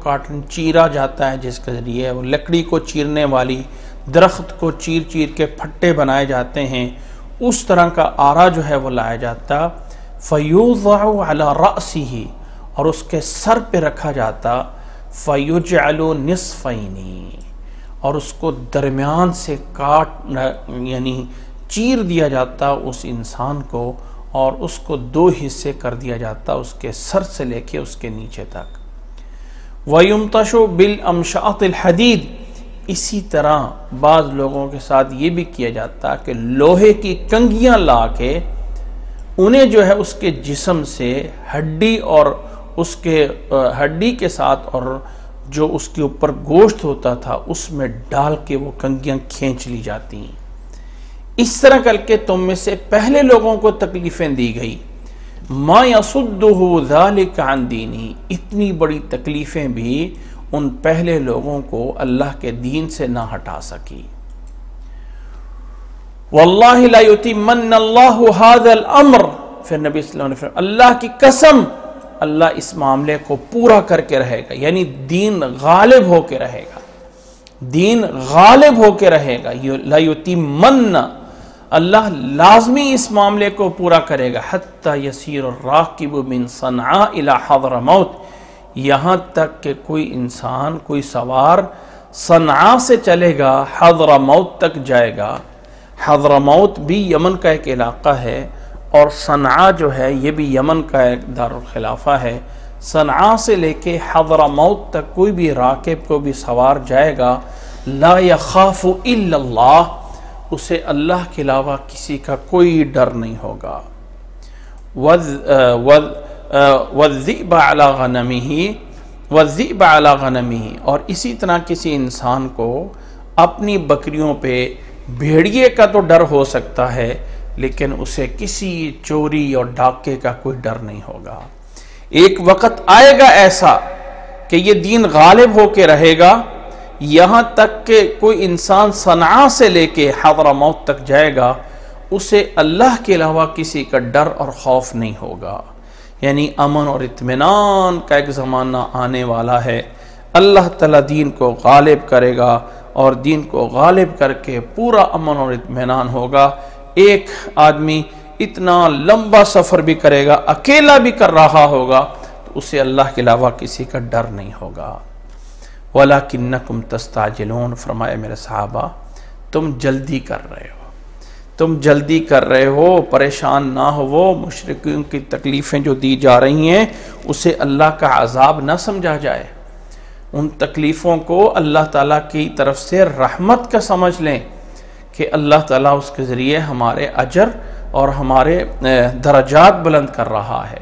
चीरा जाता है, जिसके ज़रिए वो लकड़ी को चीरने वाली दरख्त को चीर चीर के फट्टे बनाए जाते हैं, उस तरह का आरा जो है वो लाया जाता। फ़युज़अु अला रअसिही, और उसके सर पे रखा जाता, फ़युजअलु निस्फ़ैनी, और उसको दरमियान से यानी चीर दिया जाता उस इंसान को, और उसको दो हिस्से कर दिया जाता, उसके सर से लेके उसके नीचे तक। वयुमतशु बिल अमशातिल हदीद, इसी तरह बाज़ लोगों के साथ ये भी किया जाता कि लोहे की कंघियाँ ला के उन्हें जो है उसके जिस्म से हड्डी और उसके हड्डी के साथ और जो उसके ऊपर गोश्त होता था उसमें डाल के वो कंघियाँ खींच ली जाती। इस तरह करके तुम में से पहले लोगों को तकलीफ़ें दी गई। मा यसुद्दुहु ज़ालिका अन दीनी, इतनी बड़ी तकलीफ़ें भी उन पहले लोगों को अल्लाह के दीन से ना हटा सकी। वल्लाहि ला युतिम्मनल्लाहु हादल अम्र, फिर नबी सल्लल्लाहु अलैहि वसल्लम ने, अल्लाह की कसम अल्लाह इस मामले को पूरा करके रहेगा, यानी दीन गालिब होके रहेगा, दीन गालिब होके रहेगा। ला युतिम्मन, अल्लाह लाजमी इस मामले को पूरा करेगा। हत्ता यसीर राकिबु मिन सनआ इला हज़र मौत, यहाँ तक कि कोई इंसान, कोई सवार सनआ से चलेगा हज़रमौत तक जाएगा। हज़रमौत भी यमन का एक इलाक़ा है और सनआ जो है ये भी यमन का एक दारुल खिलाफा है। सनआ से लेके हज़रमौत तक कोई भी राकिब को भी सवार जाएगा, ला यख़ाफ़ु इल्लल्लाह, उसे अल्लाह के अलावा किसी का कोई डर नहीं होगा। वज़ीब अला गनमिही, वज़ीब अला गनमिही, और इसी तरह किसी इंसान को अपनी बकरियों पे भेड़िए का तो डर हो सकता है, लेकिन उसे किसी चोरी और डाके का कोई डर नहीं होगा। एक वक़्त आएगा ऐसा कि ये दीन गालिब होके रहेगा, यहाँ तक कि कोई इंसान सनआ से लेके हज़रमौत तक जाएगा, उसे अल्लाह के अलावा किसी का डर और खौफ नहीं होगा। यानी अमन और इत्मीनान का एक ज़माना आने वाला है। अल्लाह ताला दीन को गालिब करेगा और दीन को गालिब करके पूरा अमन और इत्मीनान होगा। एक आदमी इतना लंबा सफ़र भी करेगा, अकेला भी कर रहा होगा, तो उसे अल्लाह के अलावा किसी का डर नहीं होगा। वलाकिन्नकुम तस्ताजिलून, फरमाए मेरे सहाबा तुम जल्दी कर रहे हो, तुम जल्दी कर रहे हो, परेशान ना हो। वो मुशरिकियों की तकलीफ़ें जो दी जा रही हैं उसे अल्लाह का अज़ाब ना समझा जाए, उन तकलीफ़ों को अल्लाह ताला की तरफ से रहमत का समझ लें कि अल्लाह ताला उसके ज़रिए हमारे अजर और हमारे दरजात बुलंद कर रहा है।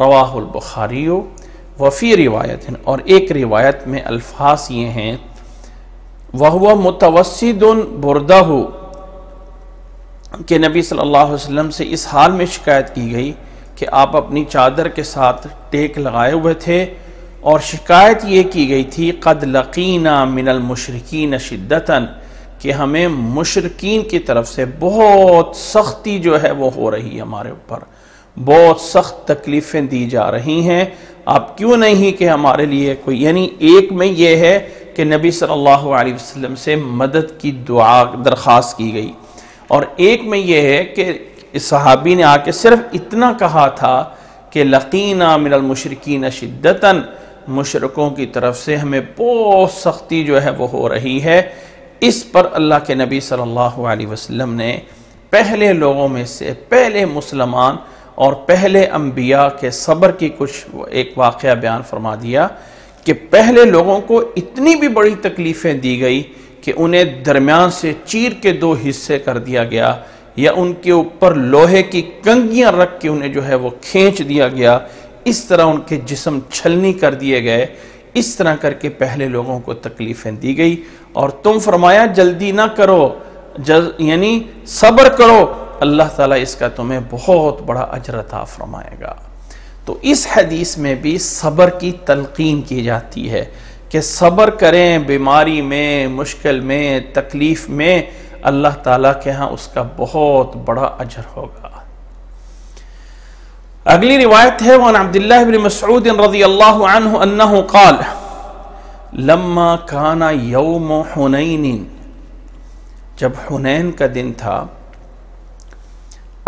रवाहुल बुखारी वफ़ी रिवायत, और एक रिवायत में अल्फाज ये हैं, वहुआ मुतवस्सिदुन बुर्दाहु, कि नबी सल्लल्लाहु अलैहि वसल्लम से इस हाल में शिकायत की गई कि आप अपनी चादर के साथ टेक लगाए हुए थे और शिकायत ये की गई थी, क़द लक़ीना मिनल मुशरिकीन शिद्दतन, कि हमें मुशरिकीन की तरफ से बहुत सख्ती जो है वो हो रही है, हमारे ऊपर बहुत सख्त तकलीफ़ें दी जा रही हैं, आप क्यों नहीं कि हमारे लिए कोई, यानी एक में यह है कि नबी सल्लल्लाहु अलैहि वसल्लम से मदद की दुआ दरख्वास्त की गई, और एक में यह है कि इस सहाबी ने आके सिर्फ इतना कहा था कि लक़ीना मिनल मुशरिकीन शिद्दतन, मुशरकों की तरफ से हमें बहुत सख्ती जो है वो हो रही है। इस पर अल्लाह के नबी सल्लल्लाहु अलैहि वसल्लम ने पहले लोगों में से पहले मुसलमान और पहले अम्बिया के सब्र की कुछ एक वाक़या बयान फरमा दिया कि पहले लोगों को इतनी भी बड़ी तकलीफ़ें दी गई कि उन्हें दरमियान से चीर के दो हिस्से कर दिया गया या उनके ऊपर लोहे की कंगियाँ रख के उन्हें जो है वो खींच दिया गया, इस तरह उनके जिस्म छलनी कर दिए गए, इस तरह करके पहले लोगों को तकलीफ़ें दी गई। और तुम फरमाया जल्दी ना करो, यानी सब्र करो, अल्लाह ताला इसका तुम्हें बहुत बड़ा अजर अता फरमाएगा। तो इस हदीस में भी सब्र की तलकीन की जाती है कि सब्र करें बीमारी में, मुश्किल में, तकलीफ़ में, अल्लाह ताला के यहाँ उसका बहुत बड़ा अजर होगा। अगली रिवायत है वअन अब्दुल्लाह इब्न मसऊद रज़ियल्लाहु अन्हु अन्नहु क़ाल लम्मा काना यौम हुनैन, जब हुनैन का दिन था,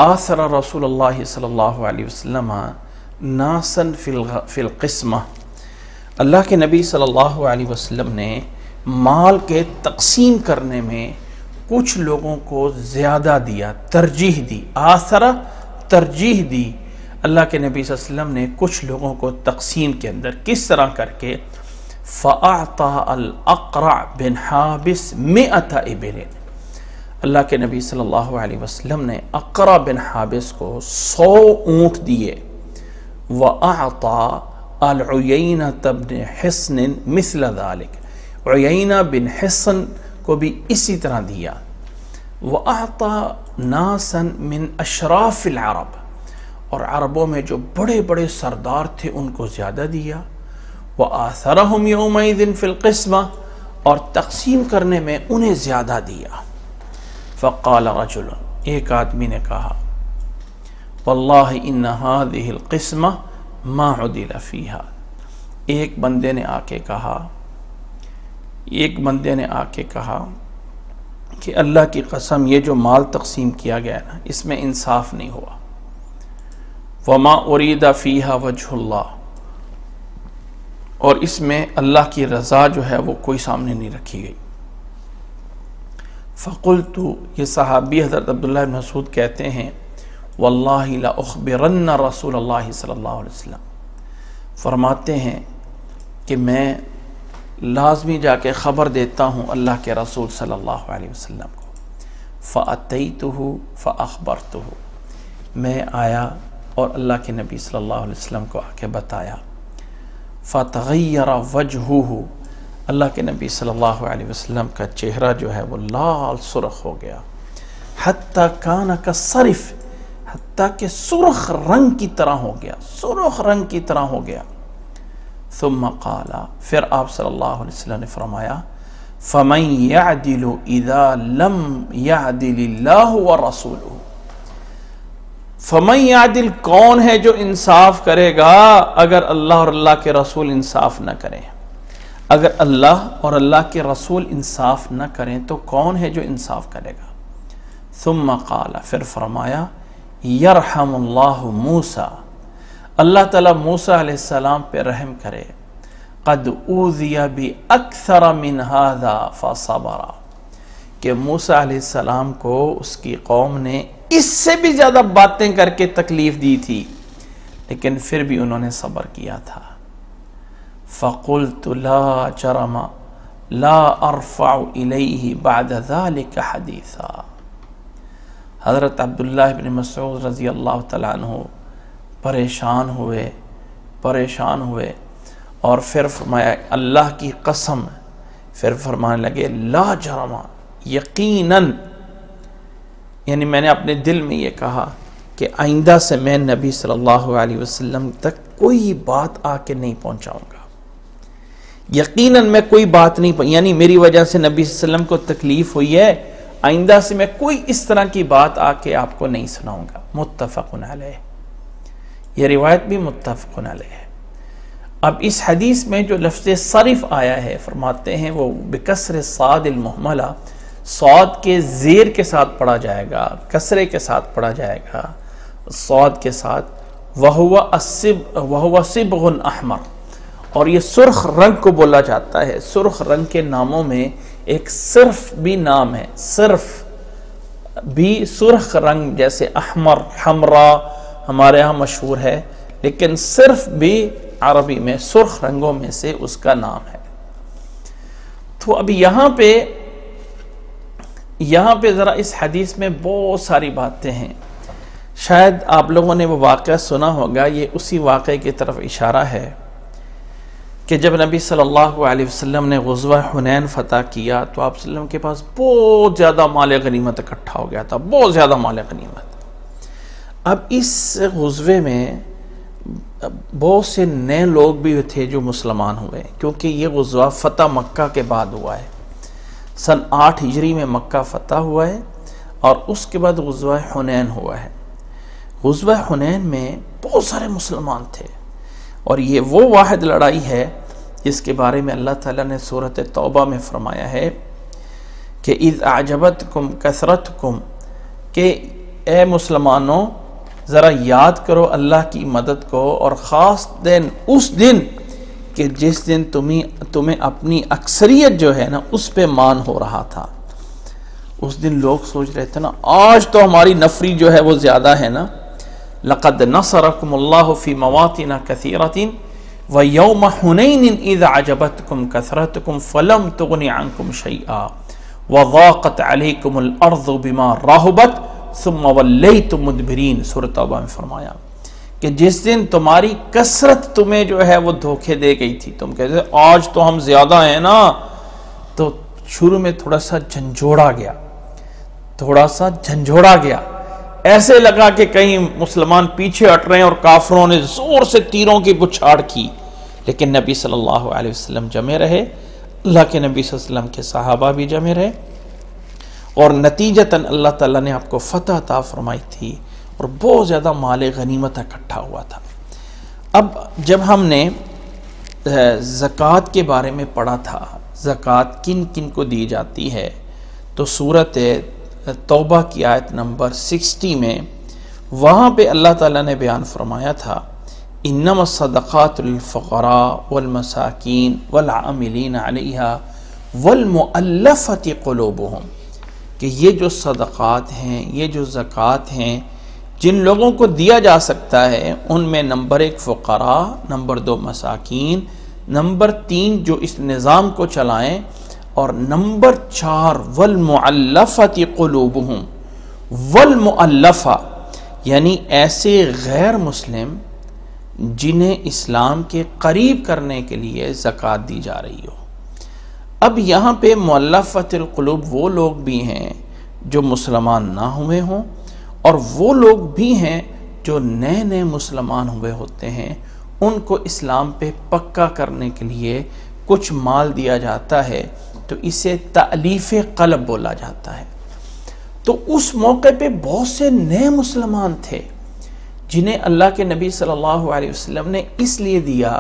आसरा रसूलुल्लाह सल्लल्लाहु अलैहि वसल्लम नासन फिल क़िस्मा, अल्लाह के नबी सल्लल्लाहु अलैहि वसल्लम ने माल के तकसीम करने में कुछ लोगों को ज़्यादा दिया, तरजीह दी। आसरा तरजीह दी अल्लाह के नबी सल्लम ने कुछ लोगों को तकसीम के अंदर, किस तरह करके फ़अअता अल अक़रा बिन हाबिस मिअता इबल, अल्लाह के नबी सल्लल्लाहु अलैहि वसल्लम ने अक़रा बिन हाबिस को 100 ऊँट दिए। व अअता अल उयैना बिन हिस्न मिस्ल ज़ालिक, उयैना बिन हिस्न को भी इसी तरह दिया। व अअता नासन मिन अशराफिल अरब, और अरबों में जो बड़े बड़े सरदार थे उनको ज़्यादा दिया। व आसरहुम यौमइज़िन फिल क़िस्मा, और तकसीम करने में उन्हें ज़्यादा दिया। फ़क़ाल रजुल, एक आदमी ने कहा वल्लाहि इन्ना हाज़िहिल क़िस्मा मा उदिल फ़ीहा, एक बंदे ने आके कहा, कि अल्लाह की कसम ये जो माल तकसीम किया गया ना, इसमें इंसाफ नहीं हुआ। वमा उरीदा फ़ीहा वजहुल्लाह, और इसमें अल्लाह की रज़ा जो है वो कोई सामने नहीं रखी गई। फ़क़ुल्तु, ये सहाबी हज़रत अब्दुल्लाह इब्न मसूद कहते हैं वल्लाहि ला उख़बिरन्ना रसूलल्लाह सल्लल्लाहु अलैहि वसल्लम, फरमाते हैं कि मैं लाजमी जाके ख़बर देता हूँ अल्लाह के रसूल सल्लल्लाहु अलैहि वसल्लम को। फ़अतैतुहु फ़अख़बरतुहु, मैं आया और अल्लाह के नबी सल्लल्लाहु अलैहि वसल्लम को आके बताया। फ़तग़य्यरा वजहुहु, अल्लाह के नबी सल्लल्लाहु अलैहि वसल्लम का चेहरा जो है वो लाल सुर्ख हो गया। हत्ता काना का सरफ़, हत्ता के सुर्ख रंग की तरह हो गया, सुर्ख रंग की तरह हो गया। सुम्मा क़ाला, फिर आप सल्लल्लाहु अलैहि वसल्लम ने फरमाया फ़मन यअदिलु इज़ा लम यअदिलिल्लाहु व रसूलुहु, फ़मन यादिल, कौन है जो इंसाफ करेगा अगर अल्लाह और अल्लाह के रसूल इंसाफ न करें। अगर अल्लाह और अल्लाह के रसूल इंसाफ न करें तो कौन है जो इंसाफ करेगा। सुम्मा क़ाला, फिर फरमाया यरहमुल्लाहु मूसा, अल्लाह ताला मूसा अलैहिस्सलाम पे रहम करे। क़द ऊज़िया बि अक्सर मिन हाज़ा फ़सबरा, कि मूसा अलैहिस्सलाम को उसकी कौम ने इससे भी ज़्यादा बातें करके तकलीफ़ दी थी, लेकिन फिर भी उन्होंने सब्र किया था। फ़क़ुल्तु ला जरमा ला अरफ़अु इलैहि बअद ज़ालिका हदीसा, हज़रत अब्दुल्लाह इब्न मसऊद रज़ियल्लाहु तआला अन्हु परेशान हुए और फिर फरमाया अल्लाह की कसम, फिर फरमाने लगे ला जरमा, यकीनन, यानी मैंने अपने दिल में ये कहा कि आइंदा से मैं नबी सल्लल्लाहु अलैहि वसल्लम तक कोई बात आके नहीं पहुंचाऊंगा। यकीनन मैं कोई बात नहीं, यानी मेरी वजह से नबी सल्लल्लाहु अलैहि वसल्लम को तकलीफ़ हुई है, आइंदा से मैं कोई इस तरह की बात आके आपको नहीं सुनाऊंगा। मुत्तफ़क़ुन अलैह, यह रिवायत भी मुत्तफ़क़ुन अलैह है। अब इस हदीस में जो लफ्ज़ सरिफ़ आया है, फरमाते हैं वो बिकसरे सादिल मुहमला, सौद के ज़ेर के साथ पढ़ा जाएगा, कसरे के साथ पढ़ा जाएगा, सौद के साथ, वहुवा सिबगुन अहमर, और ये सुर्ख रंग को बोला जाता है। सुर्ख रंग के नामों में एक सिर्फ भी नाम है, सिर्फ भी सुर्ख रंग, जैसे अहमर हमरा हमारे यहाँ मशहूर है, लेकिन सिर्फ भी अरबी में सुर्ख रंगों में से उसका नाम है। तो अभी यहाँ पे ज़रा इस हदीस में बहुत सारी बातें हैं। शायद आप लोगों ने वो वाक़या सुना होगा, ये उसी वाक़ये की तरफ इशारा है कि जब नबी सल्लल्लाहु अलैहि वसल्लम ने ग़ुज़वा हुनैन फ़तह किया तो आप सल्लम के पास बहुत ज़्यादा माल गनीमत इकट्ठा हो गया था, बहुत ज़्यादा माल गनीमत। अब इस ग़ुज़वे में बहुत से नए लोग भी थे जो मुसलमान हुए, क्योंकि ये ग़ुज़वा फ़तह मक्का के बाद हुआ है। सन 8 हिजरी में मक्का फ़तह हुआ है और उसके बाद ग़ुज़वा हुनैन हुआ है। ग़ुज़वा हुनैन में बहुत सारे मुसलमान थे, और ये वो वाहिद लड़ाई है जिसके बारे में अल्लाह ताला ने सूरत तौबा में फ़रमाया है कि इज़ आजबतकुम कसरतकुम, के ए मुसलमानों ज़रा याद करो अल्लाह की मदद को, और ख़ास दिन उस दिन कि जिस दिन तुम्हें अपनी अक्सरियत जो है ना उस पे मान हो रहा था। उस दिन लोग सोच रहे थे ना आज तो हमारी नफरी जो है वो ज़्यादा है ना। लक़द नसरकुमुल्लाहु फ़ी मवातिन कसीरतिन व यौम हुनैन इज़ अअजबतकुम कसरतकुम फ़लम तुग़नि अन्कुम शैआ व ज़ाक़त अलैकुमुल अर्ज़ु बिमा रहबत सुम्मा वल्लैतुम मुदबिरीन। सूरह तौबा में फरमाया कि जिस दिन तुम्हारी कसरत तुम्हें जो है वो धोखे दे गई थी, तुम कहते आज तो हम ज़्यादा हैं ना, तो शुरू में थोड़ा सा झंझोड़ा गया, ऐसे लगा कि कहीं मुसलमान पीछे हट रहे हैं और काफिरों ने ज़ोर से तीरों की बुछाड़ की, लेकिन नबी सल्लल्लाहु अलैहि वसल्लम जमे रहे, अल्लाह के नबी सल्लल्लाहु अलैहि वसल्लम के सहाबा भी जमे रहे, और नतीजतन अल्लाह ताला ने आपको फ़तह अता फरमाई थी और बहुत ज़्यादा माल गनीमत इकट्ठा हुआ था। अब जब हमने ज़कात के बारे में पढ़ा था, ज़कात किन किन को दी जाती है, तो सूरत तौबा की आयत नंबर 60 में वहाँ पे अल्लाह ताला ने बयान फरमाया था इन्नमा सदक़ातुल फ़ुक़रा वल मसाकीन वल आमिलीन अलैहा वल मुअल्लफ़ति क़ुलूबुहुम, कि ये जो सदक़ात हैं, ये जो ज़कात हैं, जिन लोगों को दिया जा सकता है उनमें नंबर 1 फ़ुक़रा, नंबर 2 मसाकीन, नंबर 3 जो इस निज़ाम को चलाएं, और नंबर 4 वल मुअल्लफ़ति क़ुलूबुहुम। वल मुअल्लफ़ा यानी ऐसे गैर मुस्लिम जिन्हें इस्लाम के करीब करने के लिए ज़कात दी जा रही हो। अब यहाँ पे मुअल्लफ़तिल क़ुलूब वो लोग भी हैं जो मुसलमान ना हुए हों, और वो लोग भी हैं जो नए नए मुसलमान हुए होते हैं, उनको इस्लाम पे पक्का करने के लिए कुछ माल दिया जाता है, तो इसे तालीफ़े क़ल्ब बोला जाता है। तो उस मौके पे बहुत से नए मुसलमान थे जिन्हें अल्लाह के नबी सल्लल्लाहु अलैहि वसल्लम ने इसलिए दिया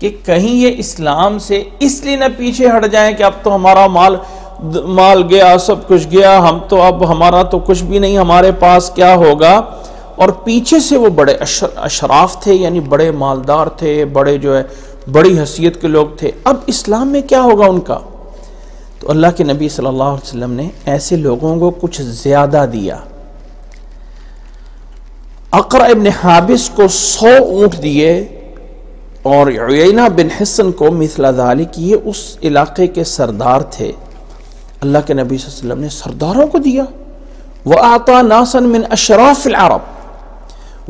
कि कहीं ये इस्लाम से इसलिए ना पीछे हट जाएं कि अब तो हमारा माल गया, सब कुछ गया, हम तो अब हमारा तो कुछ भी नहीं, हमारे पास क्या होगा। और पीछे से वो बड़े अशराफ थे, यानी बड़े मालदार थे, बड़े जो है बड़ी हैसियत के लोग थे, अब इस्लाम में क्या होगा उनका। तो अल्लाह के नबी सल्लल्लाहु अलैहि वसल्लम ने ऐसे लोगों को कुछ ज़्यादा दिया। अक़रा इब्न हाबिस को 100 ऊँट दिए और उयैना बिन हिस्सन को मिस्ला ज़ालिक, ये उस इलाके के सरदार थे, अल्लाह के नबी सल्लल्लाहु अलैहि वसल्लम ने सरदारों को दिया। व आता नासन मिन अशराफिल अरब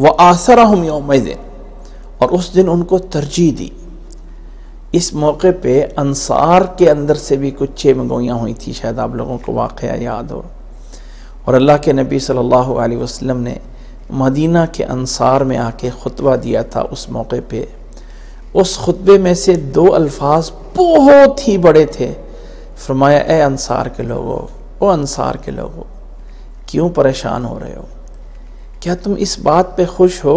व आसरहुम यौमइज़, और उस दिन उनको तरजीह दी। इस मौके पे अंसार के अंदर से भी कुछ 6 मंगोइयाँ हुई थी, शायद आप लोगों को वाक़या याद हो। और अल्लाह के नबी सल्लल्लाहु अलैहि वसल्लम ने मदीना के अंसार में आके खुतबा दिया था। उस मौके पे उस खुतबे में से 2 अल्फाज बहुत ही बड़े थे। फरमाया ए अंसार के लोगों, ओ अंसार के लोगों, क्यों परेशान हो रहे हो, क्या तुम इस बात पे खुश हो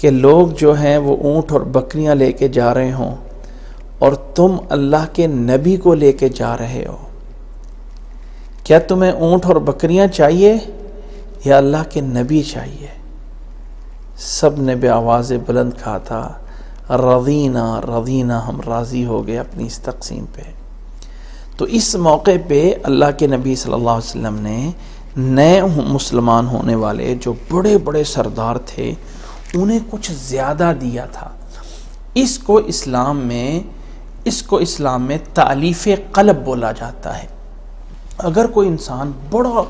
कि लोग जो हैं वो ऊँट और बकरियां लेके जा रहे हों और तुम अल्लाह के नबी को लेके जा रहे हो। क्या तुम्हें ऊँट और बकरियां चाहिए या अल्लाह के नबी चाहिए? सब ने बे आवाज़ बुलंद कहा था रज़ीना रज़ीना, हम राज़ी हो गए अपनी इस तकसीम पे। तो इस मौके पे अल्लाह के नबी सल्लल्लाहु अलैहि वसल्लम ने नए मुसलमान होने वाले जो बड़े बड़े सरदार थे उन्हें कुछ ज़्यादा दिया था। इसको इस्लाम में तालीफ़ क़ल्ब बोला जाता है। अगर कोई इंसान बड़ा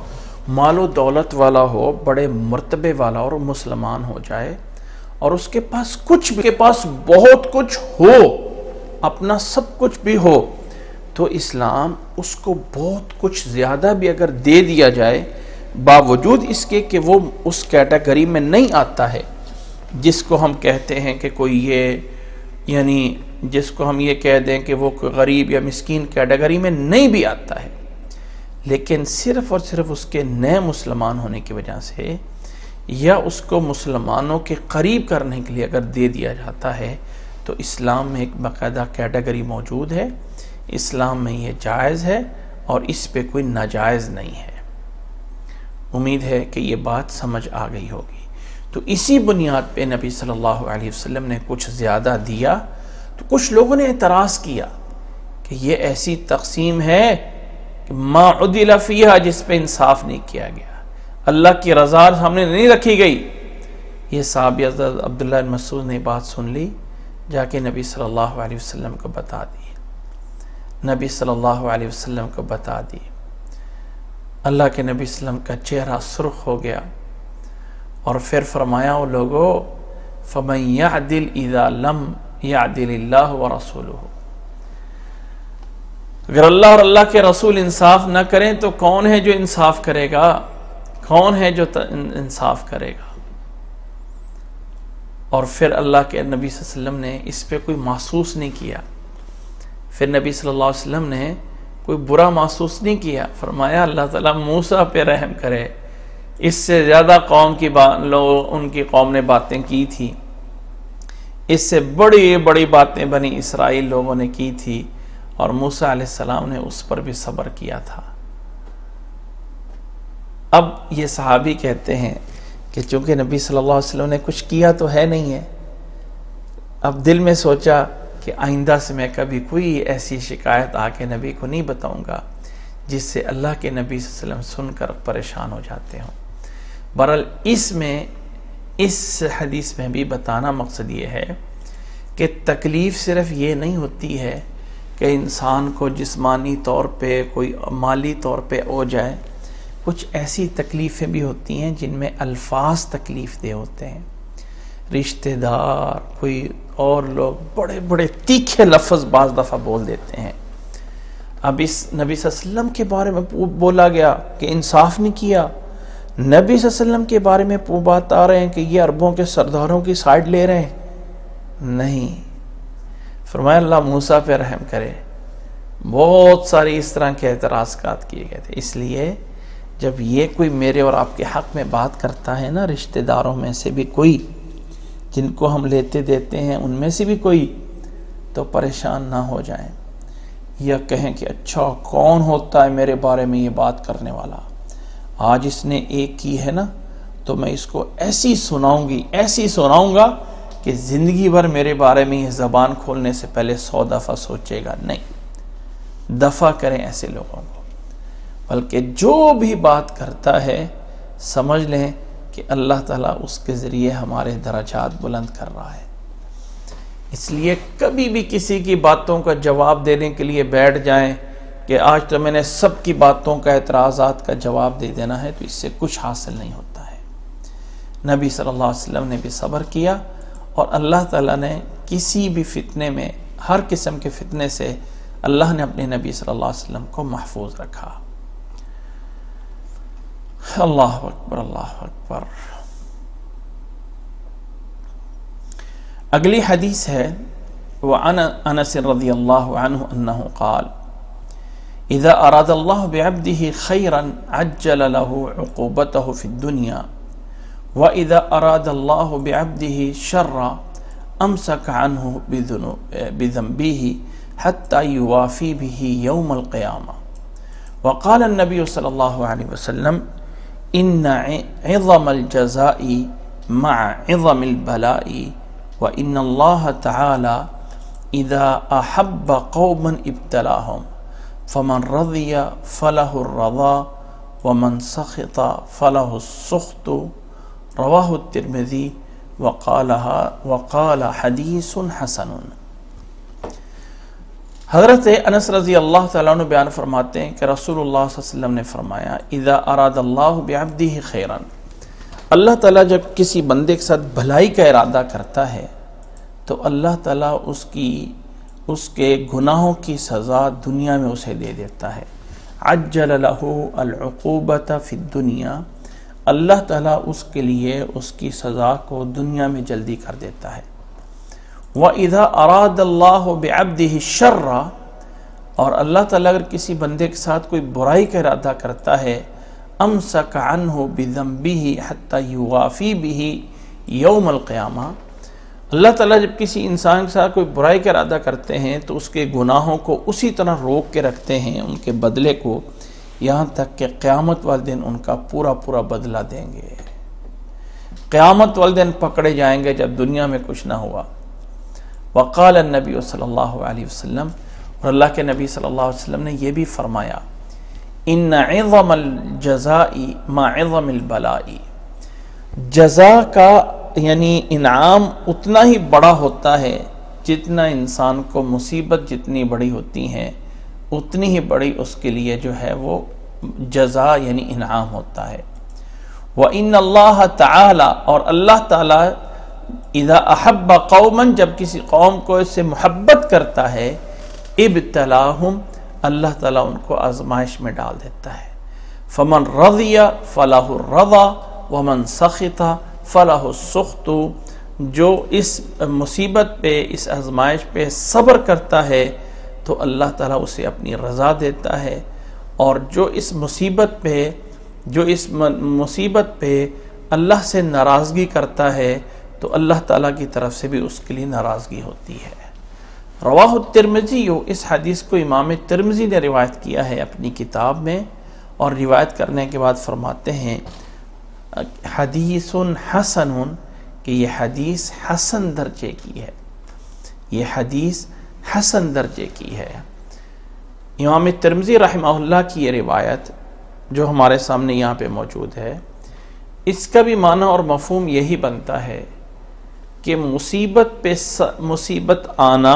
मालो दौलत वाला हो, बड़े मर्तबे वाला और मुसलमान हो जाए और उसके पास कुछ भी, के पास बहुत कुछ हो, अपना सब कुछ भी हो, तो इस्लाम उसको बहुत कुछ ज़्यादा भी अगर दे दिया जाए बावजूद इसके कि वो उस कैटेगरी में नहीं आता है जिसको हम कहते हैं कि कोई ये, यानी जिसको हम ये कह दें कि वो गरीब या मिस्कीन कैटेगरी में नहीं भी आता है, लेकिन सिर्फ़ और सिर्फ उसके नए मुसलमान होने की वजह से या उसको मुसलमानों के करीब करने के लिए अगर दे दिया जाता है तो इस्लाम में एक बाकायदा कैटेगरी मौजूद है। इस्लाम में ये जायज़ है और इस पे कोई नाजायज़ नहीं है। उम्मीद है कि ये बात समझ आ गई होगी। तो इसी बुनियाद पे नबी सल्लल्लाहु अलैहि वसल्लम ने कुछ ज़्यादा दिया। तो कुछ लोगों ने एतराज़ किया कि ये ऐसी तकसीम है कि मा उदिल फ़ीहा, जिस पे इंसाफ नहीं किया गया, अल्लाह की रज़ा सामने नहीं रखी गई। ये साहब अब्दुल्लाह बिन मसूद ने बात सुन ली, जाके नबी सल्लल्लाहु अलैहि वसल्लम को बता दी। अल्लाह के नबी वसल्लम का चेहरा सुर्ख हो गया और फिर फरमाया, वो लोगो फ़मन यअदिल इज़ा लम यअदिलिल्लाह व रसूलुहु, अगर अल्लाह और अल्लाह के रसूल इंसाफ ना करें तो कौन है जो इंसाफ करेगा, कौन है जो इंसाफ करेगा। और फिर अल्लाह के नबी सल्लल्लाहु अलैहि वसल्लम ने इस पर कोई महसूस नहीं किया। फिर नबी सल्लल्लाहु अलैहि वसल्लम ने कोई बुरा महसूस नहीं किया। फरमाया अल्लाह ताला मूसा पे रहम करे, इससे ज़्यादा कौम की उनकी कौम ने बातें की थी, इससे बड़ी बड़ी बातें बनी इसराइल लोगों ने की थी और मूसा अलैहिस्सलाम ने उस पर भी सब्र किया था। अब ये सहाबी कहते हैं कि चूँकि नबी सल्लल्लाहु अलैहि वसल्लम ने कुछ किया तो है नहीं है, अब दिल में सोचा कि आइंदा से मैं कभी कोई ऐसी शिकायत आके नबी को नहीं बताऊंगा जिससे अल्लाह के नबी सल्लल्लाहु अलैहि वसल्लम सुनकर परेशान हो जाते हों। बहरहाल इसमें, इस हदीस में भी बताना मकसद ये है कि तकलीफ़ सिर्फ़ ये नहीं होती है कि इंसान को जिस्मानी तौर पे, कोई माली तौर पे हो जाए, कुछ ऐसी तकलीफ़ें भी होती हैं जिनमें अल्फाज तकलीफ़ दे होते हैं। रिश्तेदार, कोई और लोग बड़े बड़े तीखे लफ्ज़ बाज़ दफ़ा बोल देते हैं। अब इस नबी सल्लल्लाहु अलैहि वसल्लम के बारे में बोला गया कि इंसाफ नहीं किया, नबी सल्लल्लाहु अलैहि वसल्लम के बारे में वो बात आ रहे हैं कि ये अरबों के सरदारों की साइड ले रहे हैं, नहीं। फरमाया अल्लाह मूसा पे रहम करे। बहुत सारी इस तरह के एतराज़ात किए गए थे। इसलिए जब ये कोई मेरे और आपके हक़ में बात करता है ना, रिश्तेदारों में से भी कोई, जिनको हम लेते देते हैं उनमें से भी कोई, तो परेशान ना हो जाएं या कहें कि अच्छा कौन होता है मेरे बारे में ये बात करने वाला, आज इसने एक की है ना तो मैं इसको ऐसी सुनाऊंगा कि ज़िंदगी भर मेरे बारे में ये ज़बान खोलने से पहले 100 दफ़ा सोचेगा। नहीं, दफ़ा करें ऐसे लोगों को, बल्कि जो भी बात करता है समझ लें कि अल्लाह ताला उसके ज़रिए हमारे दर्जात बुलंद कर रहा है। इसलिए कभी भी किसी की बातों का जवाब देने के लिए बैठ जाएं कि आज तो मैंने सब की बातों का, एतराज़ात का जवाब दे देना है, तो इससे कुछ हासिल नहीं होता है। नबी सल्लल्लाहु अलैहि वसल्लम ने भी सब्र किया और अल्लाह ताला ने किसी भी फितने में, हर किस्म के फितने से अल्लाह ने अपने नबी सल्लल्लाहु अलैहि वसल्लम को महफूज रखा। अल्लाहु अकबर, अल्लाहु अकबर। अगली हदीस है वअन अनस रज़ियल्लाहु अन्हु अन्नहु क़ाल इज़ा अरादल्लाहु बिअब्दिही ख़ैरन अज्जल लहु उक़ूबतहु फ़िद्दुन्या व इज़ा अरादल्लाहु बिअब्दिही शर्रन अमसक अन्हु बिज़म्बिही हत्ता युवाफ़ी बिही यौमल क़ियामा। वक़ाल अन्नबी सल्लल्लाहु अलैहि वसल्लम इन्ना इज़मल जज़ाई मा इज़मिल बलाई व इन्नल्लाह तआला इज़ा अहब्ब कौमन इब्तलाहुम फमन रज़िया फलहुर रज़ा व मन सखिता फलहुस सुख्तु रवाहु तिर्मिज़ी वक़ाल हदीसुन हसनुन। हज़रत अनस रज़ी अल्लाह तआला अन्हु बयान फरमाते हैं कि रसूलुल्लाह सल्लल्लाहु अलैहि वसल्लम ने फरमाया, इज़ा अरादल्लाहु बिअब्दिही खैरन, अल्लाह ताला जब किसी बंदे के साथ भलाई का इरादा करता है तो अल्लाह ताला उसके गुनाहों की सज़ा दुनिया में उसे दे देता है। अज्जल लहु अल-उक़ूबत फ़िद्दुनिया, अल्लाह ताला उसके लिए उसकी सज़ा को दुनिया में जल्दी कर देता है। व इज़ा अरादल्लाहु बिअब्दिही शर्रा, और अल्लाह ताला अगर किसी बंदे के साथ कोई बुराई का इरादा करता है, अमसक अन्हु बिज़म्बिही हत्ता युवाफ़ी बिही यौमल क़यामा, अल्लाह ताला जब किसी इंसान के साथ कोई बुराई का इरादा करते हैं तो उसके गुनाहों को उसी तरह रोक के रखते हैं, उनके बदले को, यहाँ तक कि क़यामत वाले दिन उनका पूरा पूरा बदला देंगे। क़यामत वाले दिन पकड़े जाएंगे जब दुनिया में कुछ ना हुआ। वक़ाल नबी सल्लल्लाहु अलैहि वसल्लम, और अल्लाह के नबी सल्लल्लाहु अलैहि वसल्लम ने यह भी फरमाया, इन्ना इज़मल जज़ाई मा इज़मिल बलाई, जज़ा का यानी इनाम उतना ही बड़ा होता है जितना इंसान को मुसीबत जितनी बड़ी होती हैं उतनी ही बड़ी उसके लिए जो है वो जज़ा यानी इनाम होता है। व इन्नल्लाह तआला, और अल्लाह ताला इज़ा अहब्ब कौमन, जब किसी कौम को इससे मोहब्बत करता है, इब्तलाहुम, अल्लाह ताला उनको आजमाइश में डाल देता है। फमन रज़िया फलहुर रज़ा व मन सखिता फलहुस सुख्तु, जो इस मुसीबत पे, इस आजमाइश पे सब्र करता है तो अल्लाह ताला उसे अपनी रज़ा देता है, और जो इस मुसीबत पे अल्लाह से नाराज़गी करता है तो अल्लाह ताला की तरफ से भी उसके लिए नाराज़गी होती है। रवाहु तिर्मिज़ी, इस हदीस को इमाम तिर्मिज़ी ने रिवायत किया है अपनी किताब में, और रिवायत करने के बाद फरमाते हैं हदीसुन हसनुन, कि यह हदीस हसन दर्जे की है, यह हदीस हसन दर्जे की है। इमाम तिर्मिज़ी रहमहुल्लाह की ये रिवायत जो हमारे सामने यहाँ पे मौजूद है, इसका भी माना और मफहूम यही बनता है कि मुसीबत आना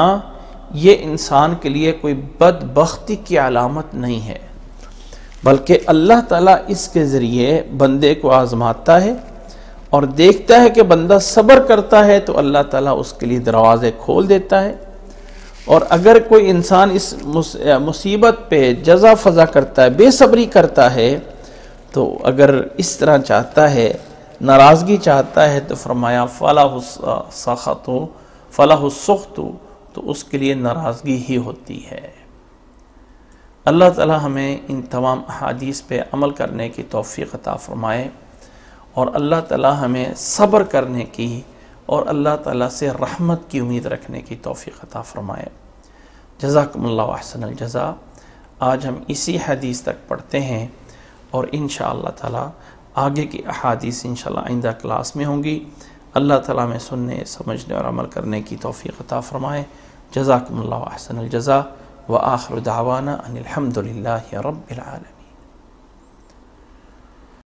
ये इंसान के लिए कोई बदबख्ती की अलामत नहीं है, बल्कि अल्लाह ताला इसके ज़रिए बंदे को आज़माता है और देखता है कि बंदा सब्र करता है तो अल्लाह ताला उसके लिए दरवाज़े खोल देता है, और अगर कोई इंसान इस मुसीबत पे जज़ा फज़ा करता है, बेसब्री करता है, तो अगर इस तरह चाहता है, नाराज़गी चाहता है, तो फरमाया फलाहुस्सुख्तु, तो उसके लिए नाराज़गी ही होती है। अल्लाह ताला हमें इन तमाम अहादीस पे अमल करने की तौफ़ीक़ अता फ़रमाए, और अल्लाह ताला हमें सब्र करने की और अल्लाह ताला से रहमत की उम्मीद रखने की तौफ़ीक़ अता फ़रमाए। जज़ाकुमुल्लाहु अहसनल जज़ा। आज हम इसी हदीस तक पढ़ते हैं, और इंशाअल्लाह ताला आगे की अहादीस इंशाअल्लाह आइंदा क्लास में होंगी। अल्लाह ताला में सुनने, समझने और अमल करने की तौफ़ीक़ अता फ़रमाए। जज़ाकुमुल्लाहु अहसनल जज़ा। व आखिरु दावाना अनिल हम्दुलिल्लाहि रब्बिल आलमीन।